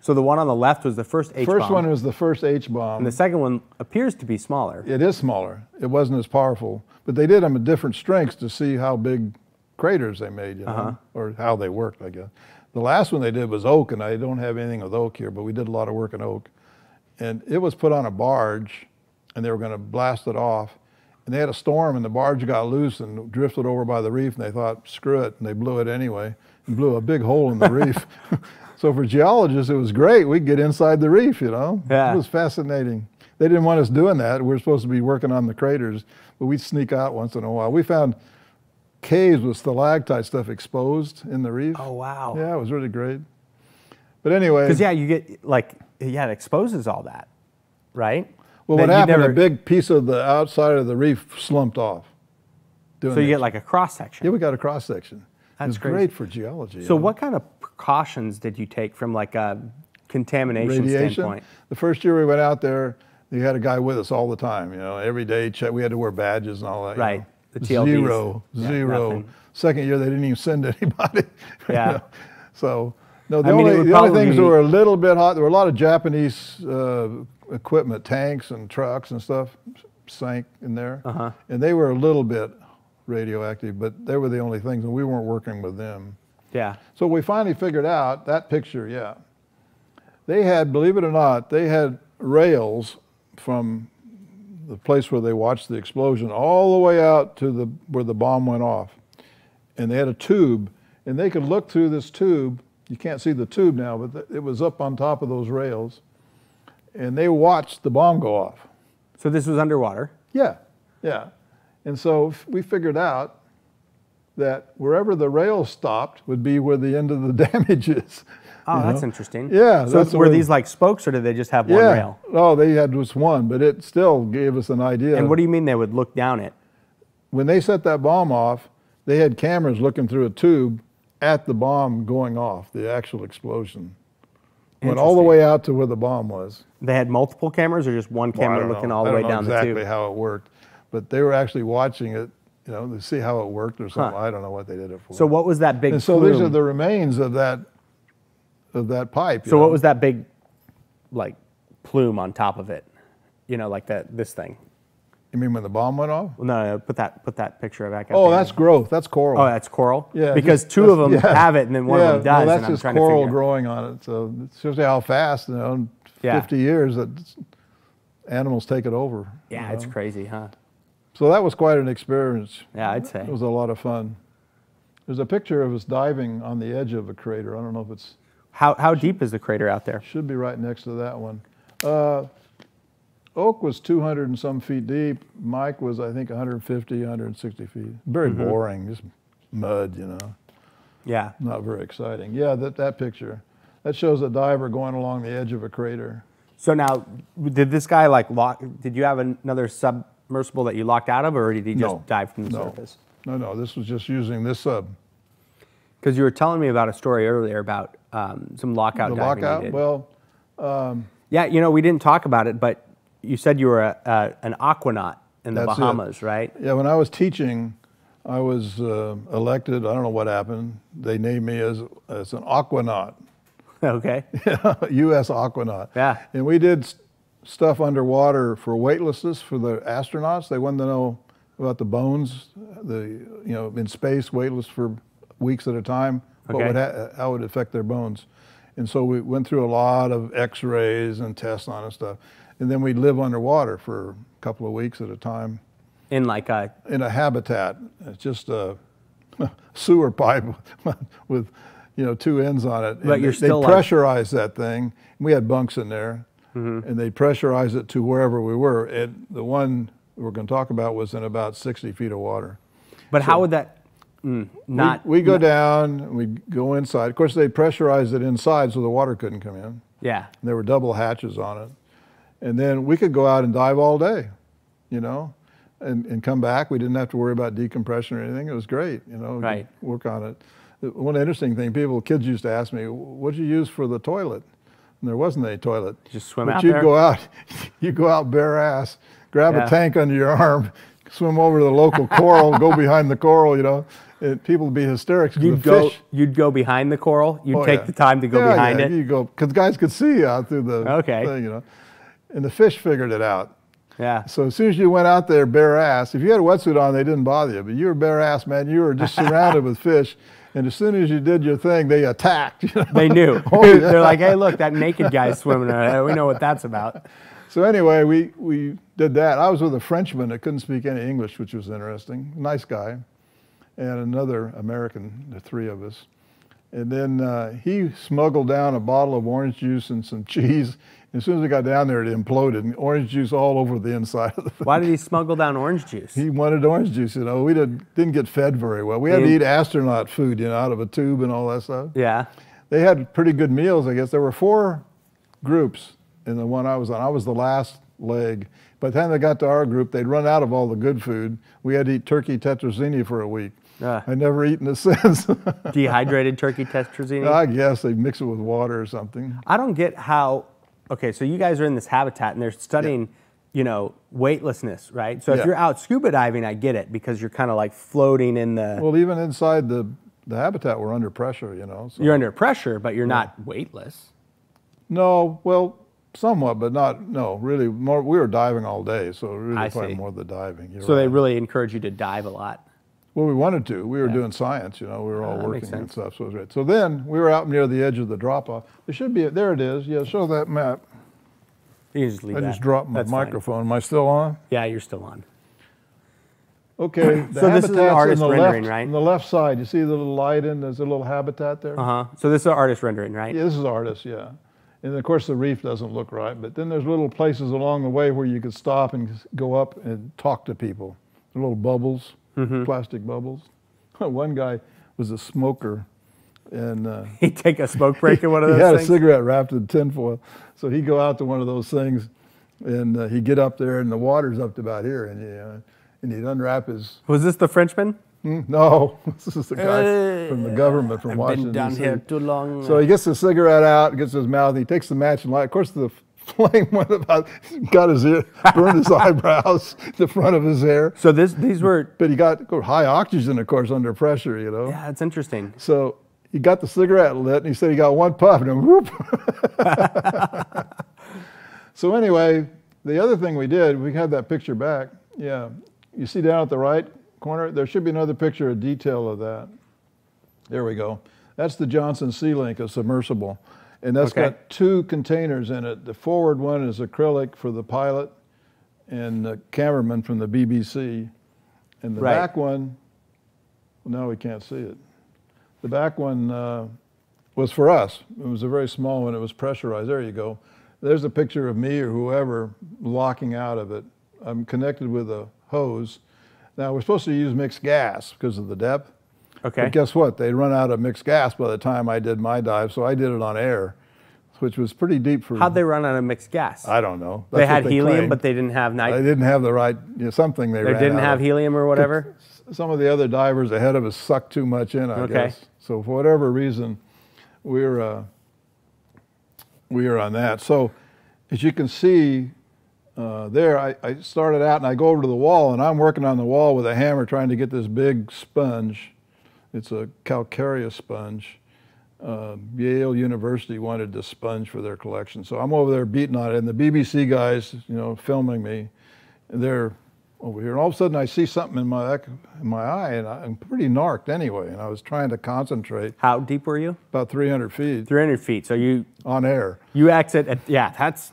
So the one on the left was the first H-bomb. First one was the first H-bomb. And the second one appears to be smaller. It is smaller. It wasn't as powerful. But they did them at different strengths to see how big craters they made, you know, uh-huh. or how they worked, I guess. The last one they did was oak, and I don't have anything with oak here, but we did a lot of work in oak. And it was put on a barge, and they were going to blast it off. And they had a storm, and the barge got loose and drifted over by the reef, and they thought, screw it, and they blew it anyway. blew a big hole in the reef. So for geologists, it was great. We'd get inside the reef, you know. Yeah. It was fascinating. They didn't want us doing that. We were supposed to be working on the craters, but we'd sneak out once in a while. We found caves with stalactite stuff exposed in the reef. Oh, wow. Yeah, it was really great. But anyway. Because, yeah, you get, like, yeah, it exposes all that, right? Well, that what happened, never... a big piece of the outside of the reef slumped off. So you this. get, like, a cross-section. Yeah, we got a cross-section. That's it's great for geology. So, you know? What kind of precautions did you take from, like, a contamination Radiation? standpoint? The first year we went out there, you had a guy with us all the time, you know, every day. Check, we had to wear badges and all that. Right. You know? The T L Ds. Zero, yeah, zero. Nothing. Second year, they didn't even send anybody. Yeah. You know? So, no, the I only, mean, the only things be... that were a little bit hot, there were a lot of Japanese uh, equipment, tanks and trucks and stuff sank in there. Uh-huh. And they were a little bit radioactive, but they were the only things, and we weren't working with them. Yeah. So we finally figured out that picture, yeah. They had, believe it or not, they had rails from the place where they watched the explosion all the way out to the where the bomb went off. And they had a tube, and they could look through this tube. You can't see the tube now, but it was up on top of those rails. And they watched the bomb go off. So this was underwater? Yeah, yeah. And so we figured out that wherever the rail stopped would be where the end of the damage is. Oh, that's know? interesting. Yeah. So that's were these like spokes, or did they just have one yeah. rail? Oh, they had just one, but it still gave us an idea. And what do you mean they would look down it? When they set that bomb off, they had cameras looking through a tube at the bomb going off, the actual explosion. Went all the way out to where the bomb was. They had multiple cameras, or just one camera well, looking know. all the way down exactly the tube? I don't know exactly how it worked, but they were actually watching it, you know, to see how it worked or something. Huh. I don't know what they did it for. So what was that big? And so plume? These are the remains of that, of that pipe. So know? what was that big, like, plume on top of it? You know, like that this thing. You mean when the bomb went off? Well, no, no, put that put that picture back up. Oh, that's growth. That's coral. Oh, that's coral. Yeah, because just, two of them yeah. have it, and then one yeah, of them does. Well, that's and just I'm coral growing out. on it. So it's just how fast, you know, in yeah. fifty years that animals take it over. Yeah, you know? It's crazy, huh? So that was quite an experience. Yeah, I'd say. It was a lot of fun. There's a picture of us diving on the edge of a crater. I don't know if it's... How, how deep is the crater out there? Should be right next to that one. Uh, Oak was two hundred and some feet deep. Mike was, I think, one fifty, one sixty feet. Very mm-hmm. boring, just mud, you know. Yeah. Not very exciting. Yeah, that, that picture. That shows a diver going along the edge of a crater. So now, did this guy, like, lock... Did you have another sub... submersible that you locked out of, or did he just no. dive from the no. surface? No, no, this was just using this sub. Because you were telling me about a story earlier about um, some lockout the diving lockout? you did. Well, um, yeah, you know, we didn't talk about it, but you said you were a, a, an aquanaut in the Bahamas, it. right? Yeah, when I was teaching, I was uh, elected, I don't know what happened, they named me as, as an aquanaut. Okay. U S aquanaut. Yeah. And we did... stuff underwater for weightlessness for the astronauts. They wanted to know about the bones, the you know, in space, weightless for weeks at a time, okay. what would ha how would it affect their bones. And so we went through a lot of x-rays and tests on and stuff. And then we'd live underwater for a couple of weeks at a time. In like a... In a habitat. It's just a sewer pipe with, you know, two ends on it. But and you're they, still... They pressurized like... that thing. We had bunks in there. Mm-hmm. And they pressurized it to wherever we were. And the one we're going to talk about was in about sixty feet of water. But so how would that mm, not... We, we go not, down, we go inside. Of course, they pressurized it inside so the water couldn't come in. Yeah. And there were double hatches on it. And then we could go out and dive all day, you know, and, and come back. We didn't have to worry about decompression or anything. It was great, you know, right. work on it. One interesting thing, people, kids used to ask me, what did you use for the toilet? And there wasn't any toilet. You just swim but out you'd there? Go out, you'd go out bare ass, grab yeah. a tank under your arm, swim over to the local coral, go behind the coral, you know. It, people would be hysterics. You'd go, fish. you'd go behind the coral? You'd oh, take yeah. the time to go yeah, behind yeah. it? Yeah, you'd go, because guys could see you out through the okay. thing, you know. And the fish figured it out. Yeah. So as soon as you went out there bare ass, if you had a wetsuit on, they didn't bother you. But you were bare ass, man. You were just surrounded with fish. And as soon as you did your thing, they attacked. You know? They knew. Oh, yeah. They're like, hey, look, that naked guy's swimming around there. We know what that's about. So anyway, we, we did that. I was with a Frenchman that couldn't speak any English, which was interesting. Nice guy. And another American, the three of us. And then uh, he smuggled down a bottle of orange juice and some cheese. As soon as we got down there, it imploded, and orange juice all over the inside of the thing. Why did he smuggle down orange juice? He wanted orange juice, you know. We did, didn't get fed very well. We had to eat astronaut food, you know, out of a tube and all that stuff. Yeah. They had pretty good meals, I guess. There were four groups in the one I was on. I was the last leg. By the time they got to our group, they'd run out of all the good food. We had to eat turkey tetrazzini for a week. Uh, I've never eaten it since. Dehydrated turkey tetrazzini? I guess they mix it with water or something. I don't get how, okay, so you guys are in this habitat and they're studying, yeah. you know, weightlessness, right? So if yeah. you're out scuba diving, I get it, because you're kind of like floating in the... Well, even inside the, the habitat, we're under pressure, you know. So. You're under pressure, but you're yeah. not weightless. No, well, somewhat, but not, no, really, more, we were diving all day, so really I probably see. more the diving. You're so right. They really encourage you to dive a lot. Well, we wanted to. We were yeah. doing science, you know. We were all oh, working and stuff. So, it was right. so then we were out near the edge of the drop-off. There should be. A, there it is. Yeah, show that map. You just leave I that. just dropped my That's microphone. Fine. Am I still on? Yeah, you're still on. Okay. The so this is an artist rendering, left, right? On the left side, you see the little light in. There's a little habitat there. Uh huh. So this is an artist rendering, right? Yeah, this is artist. Yeah. And of course, the reef doesn't look right. But then there's little places along the way where you could stop and go up and talk to people. They're little bubbles. Mm-hmm. Plastic bubbles. One guy was a smoker, and uh, he'd take a smoke break in one of those. He had things? a cigarette wrapped in tinfoil, so he'd go out to one of those things, and uh, he'd get up there, and the water's up to about here, and he, uh, and he'd unwrap his. Was this the Frenchman? Mm, no, this is the guy uh, from the government from I've Washington. Been down here too long. So he gets the cigarette out, gets his mouth, and he takes the match and light. Of course, the flame went about, got his ear, burned his eyebrows, the front of his hair. So this, these were... But he got high oxygen, of course, under pressure, you know. Yeah, it's interesting. So he got the cigarette lit, and he said he got one puff, and then whoop. So anyway, the other thing we did, we had that picture back. Yeah. You see down at the right corner, there should be another picture, a detail of that. There we go. That's the Johnson Sea Link, a submersible. And that's okay. got two containers in it. The forward one is acrylic for the pilot and the cameraman from the B B C. And the right. back one, well, now we can't see it. The back one uh, was for us. It was a very small one. It was pressurized. There you go. There's a picture of me or whoever locking out of it. I'm connected with a hose. Now, we're supposed to use mixed gas because of the depth. Okay. But guess what? They'd run out of mixed gas by the time I did my dive, so I did it on air, which was pretty deep for... How'd they run out of mixed gas? I don't know. That's they had they helium, claimed. But they didn't have nitrogen. They didn't have the right... You know, something they, they ran out They didn't have of. helium or whatever? Some of the other divers ahead of us sucked too much in, I okay. guess. So for whatever reason, we were, uh, we were on that. So as you can see... Uh, there, I, I started out and I go over to the wall and I'm working on the wall with a hammer trying to get this big sponge. It's a calcareous sponge. Uh, Yale University wanted this sponge for their collection. So I'm over there beating on it and the B B C guys, you know, filming me, they're over here. And all of a sudden I see something in my, in my eye and I, I'm pretty narked anyway. And I was trying to concentrate. How deep were you? About three hundred feet. three hundred feet. So you... On air. You exit at, yeah, that's...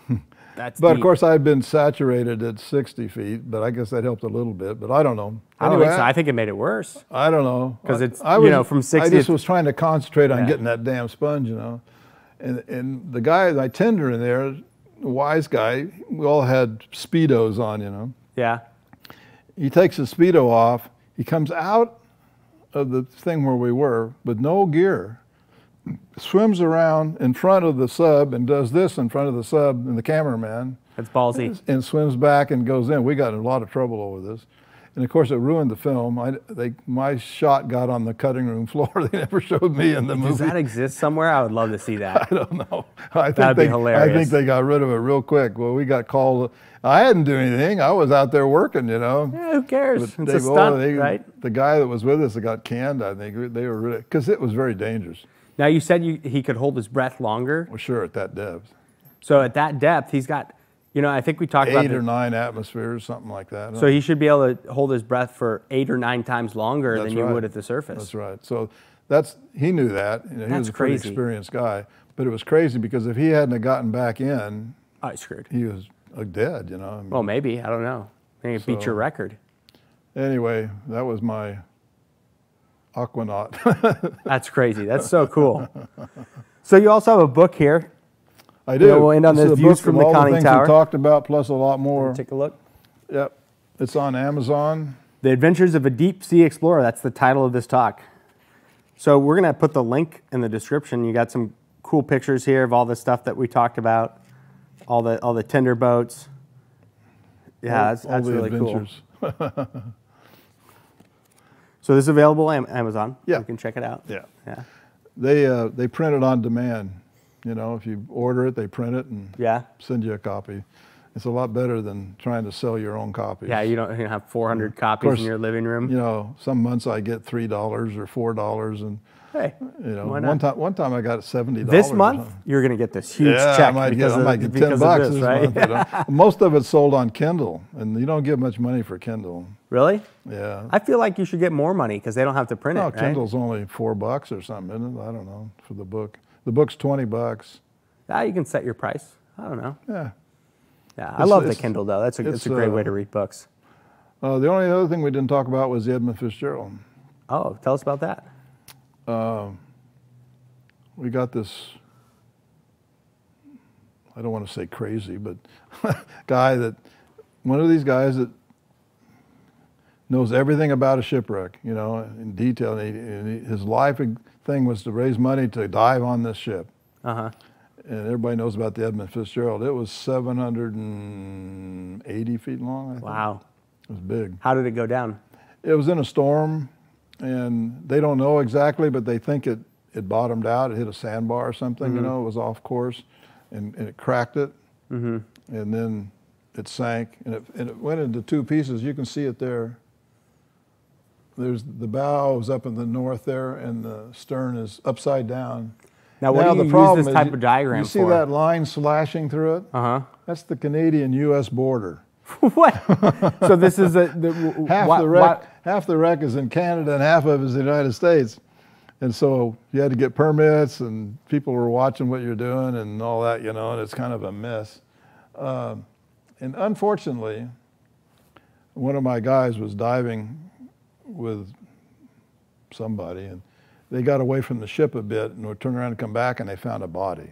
That's but deep. Of course, I had been saturated at sixty feet, but I guess that helped a little bit. But I don't know. I don't anyway, think so. I think it made it worse. I don't know because it's I, I was, you know from sixty. I just was trying to concentrate on yeah. getting that damn sponge, you know. And and the guy, my tender in there, the wise guy, we all had Speedos on, you know. Yeah. He takes his Speedo off. He comes out of the thing where we were with no gear. Swims around in front of the sub and does this in front of the sub and the cameraman. That's ballsy. And, and swims back and goes in. We got in a lot of trouble over this. And of course, it ruined the film. I, they, my shot got on the cutting room floor. They never showed me in the movie. Does that exist somewhere? I would love to see that. I don't know. I think That'd they, be hilarious. I think they got rid of it real quick. Well, we got called. I hadn't do anything. I was out there working, you know. Yeah, who cares? But it's Dave, a stunt, oh, they, right? The guy that was with us that got canned, I think, they were really, because it was very dangerous. Now, you said you, he could hold his breath longer? Well, sure, at that depth. So at that depth, he's got, you know, I think we talked about... Eight or nine atmospheres, something like that. So he should be able to hold his breath for eight or nine times longer than you would at the surface. That's right. So that's he knew that. You know, he was a pretty experienced guy. But it was crazy because if he hadn't have gotten back in... Oh, he's screwed. He was dead, you know. I mean, well, maybe. I don't know. Maybe it beat your record. Anyway, that was my... aquanaut. That's crazy. That's so cool. So you also have a book here. I do. You know, we'll end on this, this views from, from the conning tower. All the things we talked about, plus a lot more. Take a look. Yep. It's on Amazon. The Adventures of a Deep Sea Explorer. That's the title of this talk. So we're going to put the link in the description. You got some cool pictures here of all the stuff that we talked about, all the all the tender boats. Yeah, all, that's, that's all the really adventures. Cool. So this is available on Amazon. Yeah, you can check it out. Yeah, yeah. They uh, they print it on demand. You know, if you order it, they print it and yeah. send you a copy. It's a lot better than trying to sell your own copies. Yeah, you don't, you don't have four hundred yeah. copies course, in your living room. You know, some months I get three dollars or four dollars, and hey, you know, one time one time I got seventy dollars. This month you're going to get this huge yeah, check. I might get, I might get ten bucks this, this right? month. Yeah. Most of it's sold on Kindle, and you don't get much money for Kindle. Really? Yeah. I feel like you should get more money because they don't have to print no, it. No, Kindle's right? only four bucks or something, isn't it? I don't know for the book. The book's twenty bucks. Ah, you can set your price. I don't know. Yeah. Yeah, I it's, love the Kindle, though. That's a, that's a great uh, way to read books. Uh, the only other thing we didn't talk about was the Edmund Fitzgerald. Oh, tell us about that. Uh, we got this, I don't want to say crazy, but guy that, one of these guys that knows everything about a shipwreck, you know, in detail. And he, and he, his life thing was to raise money to dive on this ship. Uh-huh. And everybody knows about the Edmund Fitzgerald. It was seven hundred eighty feet long, I think. Wow. It was big. How did it go down? It was in a storm, and they don't know exactly, but they think it, it bottomed out. It hit a sandbar or something, mm-hmm. you know. It was off course, and, and it cracked it, mm-hmm. and then it sank. And it, and it went into two pieces. You can see it there. There's the bow is up in the north there, and the stern is upside down. Now, what now do you the problem use this type is, of diagram you see for? That line slashing through it? Uh-huh. That's the Canadian U S border. What? So this is a... The, half, why, the wreck, half the wreck is in Canada and half of it is in the United States. And so you had to get permits and people were watching what you're doing and all that, you know, and it's kind of a mess. Uh, and unfortunately, one of my guys was diving with somebody and they got away from the ship a bit and would turn around and come back and they found a body.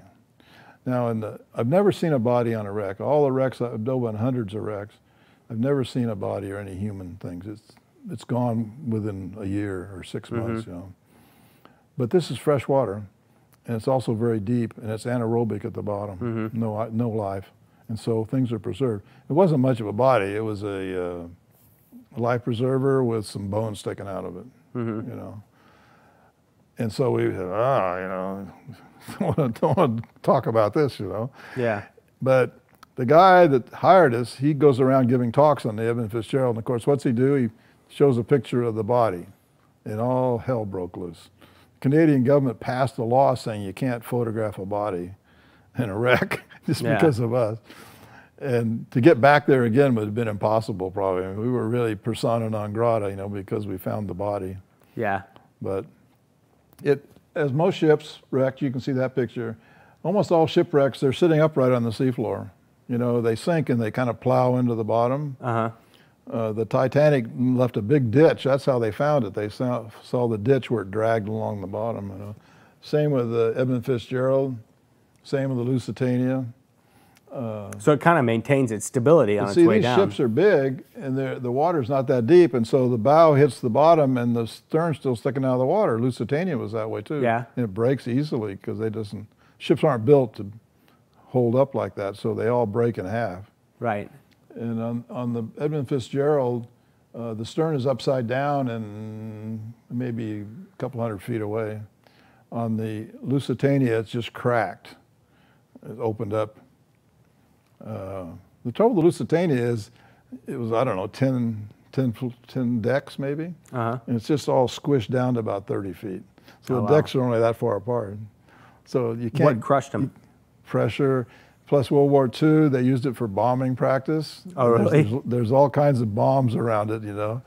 Now, in the, I've never seen a body on a wreck. All the wrecks, I've dove on hundreds of wrecks. I've never seen a body or any human things. It's, it's gone within a year or six mm-hmm. months, you know. But this is fresh water and it's also very deep and it's anaerobic at the bottom, mm-hmm. no, no life. And so things are preserved. It wasn't much of a body. It was a uh, life preserver with some bones sticking out of it, mm-hmm. you know. And so we said, oh, you know, don't want to talk about this, you know. Yeah. But the guy that hired us, he goes around giving talks on the Edmund Fitzgerald. And, of course, what's he do? He shows a picture of the body, and all hell broke loose. The Canadian government passed a law saying you can't photograph a body in a wreck just yeah. because of us. And to get back there again would have been impossible probably. I mean, we were really persona non grata, you know, because we found the body. Yeah. But... It, as most ships wrecked, you can see that picture, almost all shipwrecks, they're sitting upright on the seafloor. You know, they sink and they kind of plow into the bottom. Uh-huh. Uh, the Titanic left a big ditch. That's how they found it. They saw, saw the ditch where it dragged along the bottom. You know? Same with the Edmund Fitzgerald, same with the Lusitania. Uh, so it kind of maintains its stability on its way down. See, these ships are big, and the water's not that deep, and so the bow hits the bottom, and the stern's still sticking out of the water. Lusitania was that way, too. Yeah. And it breaks easily, because they doesn't, ships aren't built to hold up like that, so they all break in half. Right. And on, on the Edmund Fitzgerald, uh, the stern is upside down and maybe a couple hundred feet away. On the Lusitania, it's just cracked. It opened up. Uh, the trouble with the Lusitania is it was, I don't know, ten, ten, ten decks maybe, uh-huh. and it's just all squished down to about thirty feet. So oh, the decks wow. are only that far apart. So you can't... What crushed them? Pressure. Plus World War Two, they used it for bombing practice. Oh, really? There's, there's, there's all kinds of bombs around it, you know.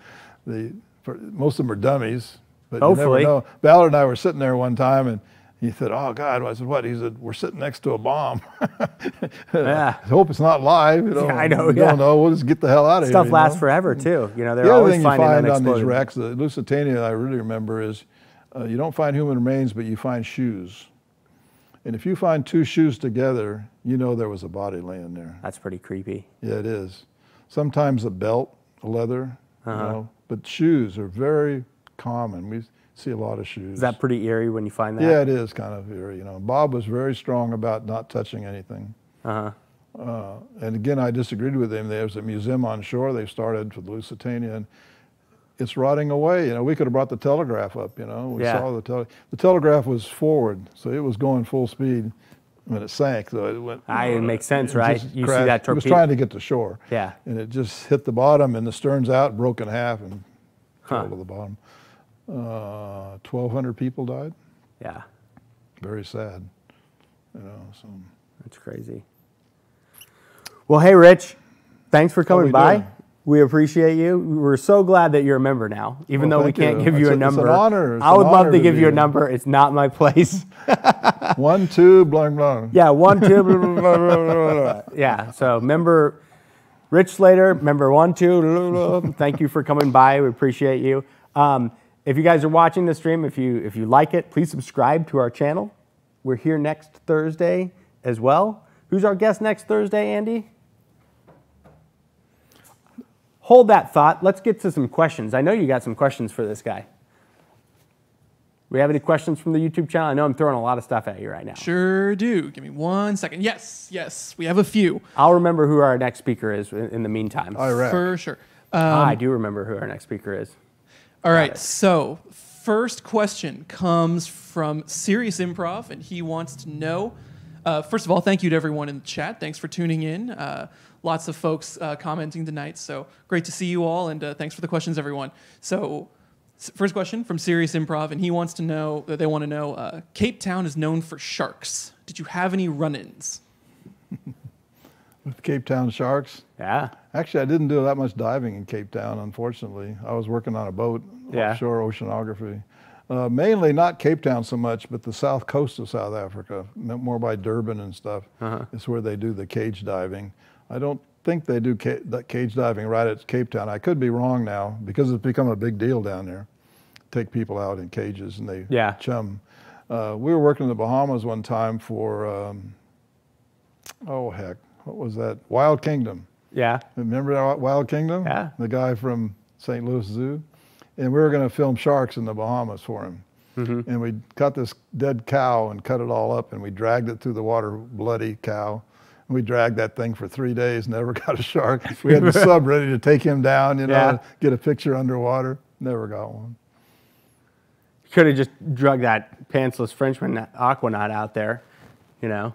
The, for, most of them are dummies, but Hopefully. You never know. Ballard and I were sitting there one time, and He said, "Oh, God." I said, "What?" He said, "We're sitting next to a bomb." Yeah. I hope it's not live. You know, yeah, I know. We yeah. don't know. We'll just get the hell out of Stuff here. Stuff lasts know? forever, too. You know, they're the other always thing you finding find on these wrecks, the Lusitania, I really remember, is uh, you don't find human remains, but you find shoes. And if you find two shoes together, you know there was a body laying there. That's pretty creepy. Yeah, it is. Sometimes a belt, a leather, uh-huh. you know, but shoes are very common. We see a lot of shoes. Is that pretty eerie when you find that? Yeah, it is kind of eerie. You know, Bob was very strong about not touching anything. Uh-huh. Uh, and again, I disagreed with him. There's a museum on shore they started for the Lusitania, and it's rotting away. You know, we could have brought the telegraph up. You know, we yeah. saw the tele the telegraph was forward, so it was going full speed when it sank. So it went. I, it makes sense, it right? You crashed. See that torpedo? It was trying to get to shore. Yeah. And it just hit the bottom, and the stern's out, broke in half, and huh. fell to the bottom. Uh, twelve hundred people died. Yeah. Very sad. You know, so. That's crazy. Well, hey, Rich, thanks for coming by. Doing? We appreciate you. We're so glad that you're a member now, even well, though we can't you. give you it's a number. It's an honor. It's I would love to give to you a number. It's not my place. one, two, blah, blah. Yeah, one, two, blah, blah, blah, blah, blah. Yeah, so member Rich Slater, member one, two, blah, blah. Thank you for coming by. We appreciate you. Um, If you guys are watching the stream, if you if you like it, please subscribe to our channel. We're here next Thursday as well. Who's our guest next Thursday, Andy? Hold that thought. Let's get to some questions. I know you got some questions for this guy. We have any questions from the YouTube channel? I know I'm throwing a lot of stuff at you right now. Sure do. Give me one second. Yes, yes, we have a few. I'll remember who our next speaker is in the meantime. All right. For sure. Um, I do remember who our next speaker is. All right, so first question comes from Serious Improv, and he wants to know, uh, first of all, thank you to everyone in the chat. Thanks for tuning in. Uh, lots of folks uh, commenting tonight, so great to see you all, and uh, thanks for the questions, everyone. So first question from Serious Improv, and he wants to know, they want to know, uh, Cape Town is known for sharks. Did you have any run-ins? With Cape Town sharks? Yeah. Actually, I didn't do that much diving in Cape Town, unfortunately. I was working on a boat, yeah. offshore oceanography. Uh, mainly not Cape Town so much, but the south coast of South Africa, more by Durban and stuff. Uh-huh. It's where they do the cage diving. I don't think they do ca that cage diving right at Cape Town. I could be wrong now, because it's become a big deal down there. Take people out in cages and they yeah. chum. Uh, we were working in the Bahamas one time for, um, oh heck. What was that? Wild Kingdom. Yeah. Remember Wild Kingdom? Yeah. The guy from Saint Louis Zoo. And we were going to film sharks in the Bahamas for him. Mm-hmm. And we cut this dead cow and cut it all up, and we dragged it through the water, bloody cow. And we dragged that thing for three days, never got a shark. We had the sub ready to take him down, you know, yeah. get a picture underwater. Never got one. Could have just drug that pantsless Frenchman, that aquanaut out there, you know.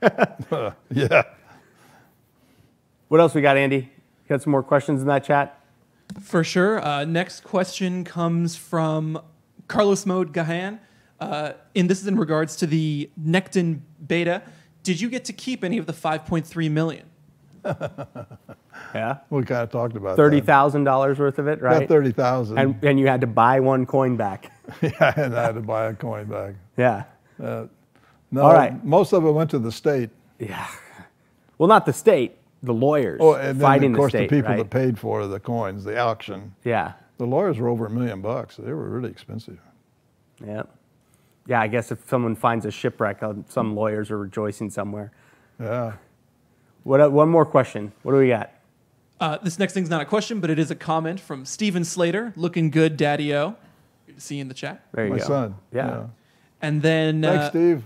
uh, yeah. What else we got, Andy? Got some more questions in that chat? For sure. Uh, next question comes from Carlos Mode Gahan. Uh, and this is in regards to the Nectin beta. Did you get to keep any of the five point three million dollars? Yeah. We kind of talked about thirty thousand dollars that. thirty thousand dollars worth of it, right? Yeah, thirty thousand dollars. And, and you had to buy one coin back. Yeah, and I had to buy a coin back. Yeah. Uh, No, all right. Most of it went to the state. Yeah. Well, not the state, the lawyers oh, and then, fighting the state, of course, the, the people right? that paid for the coins, the auction. Yeah. The lawyers were over a million bucks. They were really expensive. Yeah. Yeah, I guess if someone finds a shipwreck, some lawyers are rejoicing somewhere. Yeah. What? One more question. What do we got? Uh, this next thing's not a question, but it is a comment from Steven Slater. Looking good, Daddy-O. Good to see you in the chat. There you My go. My son. Yeah. yeah. And then... Thanks, uh, Steve.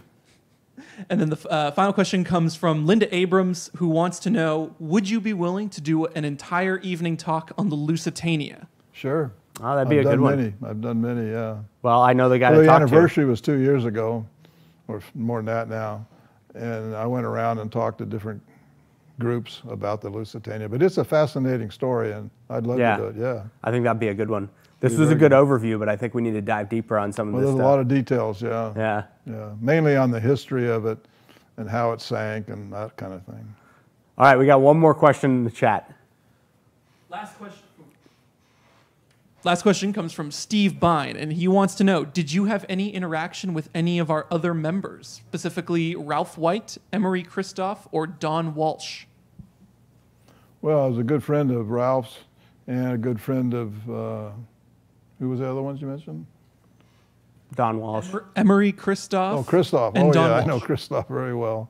And then the uh, final question comes from Linda Abrams, who wants to know, would you be willing to do an entire evening talk on the Lusitania? Sure. Oh, that'd be I've a good one. Many. I've done many, yeah. Well, I know the guy well, to the talk anniversary to. was two years ago, or more than that now. And I went around and talked to different groups about the Lusitania. But it's a fascinating story, and I'd love yeah. to do it, yeah. I think that'd be a good one. This was a good overview, but I think we need to dive deeper on some of this stuff. Well, there's a lot of details, yeah. Yeah. Yeah. Mainly on the history of it and how it sank and that kind of thing. All right, we got one more question in the chat. Last question. Last question comes from Steve Bine, and he wants to know, did you have any interaction with any of our other members, specifically Ralph White, Emery Kristoff, or Don Walsh? Well, I was a good friend of Ralph's and a good friend of, uh, who was the other ones you mentioned? Don Walsh. Emery Kristoff. Oh, Kristoff. Oh, Don yeah, Walsh. I know Kristoff very well.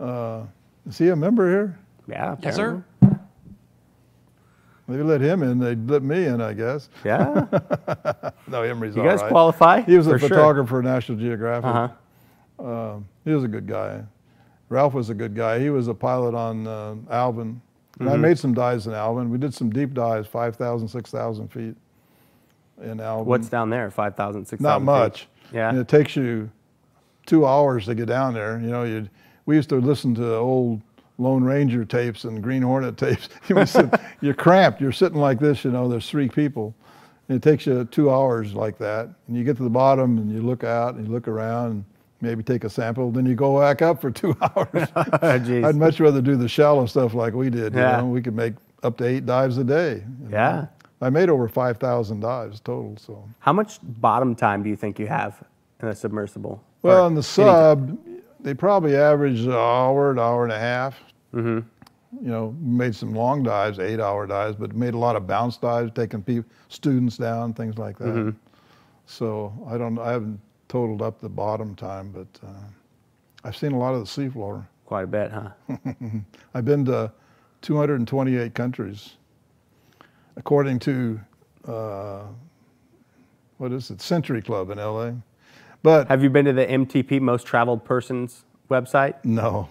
Uh, is he a member here? Yeah, apparently. Yes, sir. They let him in. They let me in, I guess. Yeah. No, Emery's all right. You guys qualify? He was a photographer for National Geographic. Uh-huh. Um, he was a good guy. Ralph was a good guy. He was a pilot on uh, Alvin. And mm-hmm. I made some dives in Alvin. We did some deep dives, five thousand, six thousand feet in Alvin. What's down there, five thousand, six thousand feet? Not much. Yeah. And it takes you two hours to get down there. You know, you'd, we used to listen to old Lone Ranger tapes and Green Hornet tapes. You're cramped. You're sitting like this, you know, there's three people. And it takes you two hours like that. And you get to the bottom and you look out and you look around and maybe take a sample. Then you go back up for two hours. Oh, I'd much rather do the shallow stuff like we did. Yeah. You know, we could make up to eight dives a day. Yeah. I made over five thousand dives total. So how much bottom time do you think you have in a submersible? Well, in the sub, they probably average an hour, an hour and a half. Mm-hmm. You know, made some long dives, eight-hour dives, but made a lot of bounce dives, taking people, students down, things like that. Mm-hmm. So I don't, I haven't totaled up the bottom time, but uh, I've seen a lot of the seafloor. Quite a bit, huh? I've been to two hundred twenty-eight countries, according to uh, what is it, Century Club in L A. But have you been to the M T P, Most Traveled Persons website? No.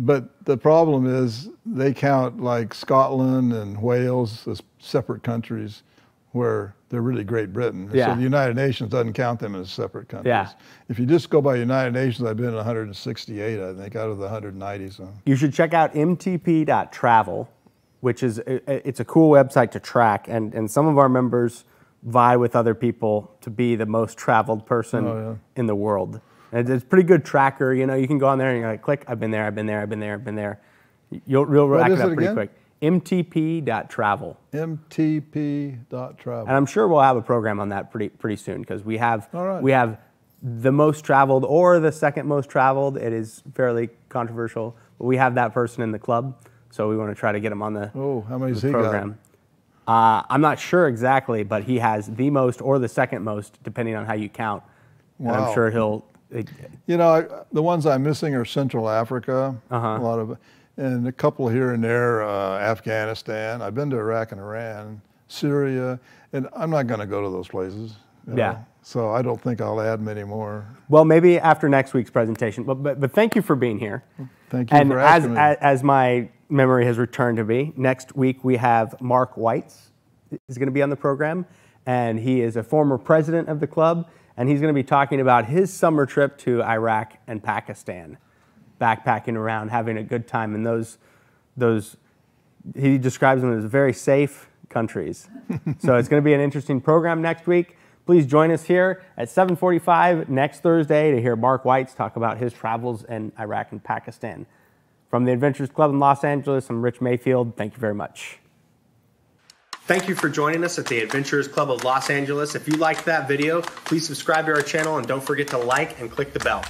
But the problem is they count like Scotland and Wales as separate countries where they're really Great Britain. Yeah. So the United Nations doesn't count them as separate countries. Yeah. If you just go by United Nations, I've been in one hundred sixty-eight, I think, out of the one hundred ninety. So. You should check out M T P dot travel, which is a, it's a cool website to track. And, and some of our members vie with other people to be the most traveled person oh, yeah. in the world. And it's a pretty good tracker, you know. You can go on there and you're like, click, I've been there, I've been there, I've been there, I've been there. You'll real rack it up pretty quick. M T P dot travel. M T P dot travel. And I'm sure we'll have a program on that pretty pretty soon because we have right. we have the most traveled or the second most traveled. It is fairly controversial, but we have that person in the club, so we want to try to get him on the program. Oh, how many's he got? Uh, I'm not sure exactly, but he has the most or the second most, depending on how you count. Wow. And I'm sure he'll. It, you know, I, the ones I'm missing are Central Africa, uh-huh. a lot of, and a couple here and there, uh, Afghanistan. I've been to Iraq and Iran, Syria, and I'm not going to go to those places. You know? Yeah. So I don't think I'll add many more. Well, maybe after next week's presentation. But but, but thank you for being here. Thank you. And for asking as, me. as as my memory has returned to me, next week we have Mark Weitz is going to be on the program, and he is a former president of the club. And he's going to be talking about his summer trip to Iraq and Pakistan, backpacking around, having a good time in those, those he describes them as very safe countries. So it's going to be an interesting program next week. Please join us here at seven forty-five next Thursday to hear Mark Weitz talk about his travels in Iraq and Pakistan. From the Adventurers Club in Los Angeles, I'm Rich Mayfield. Thank you very much. Thank you for joining us at the Adventurers Club of Los Angeles. If you liked that video, please subscribe to our channel and don't forget to like and click the bell.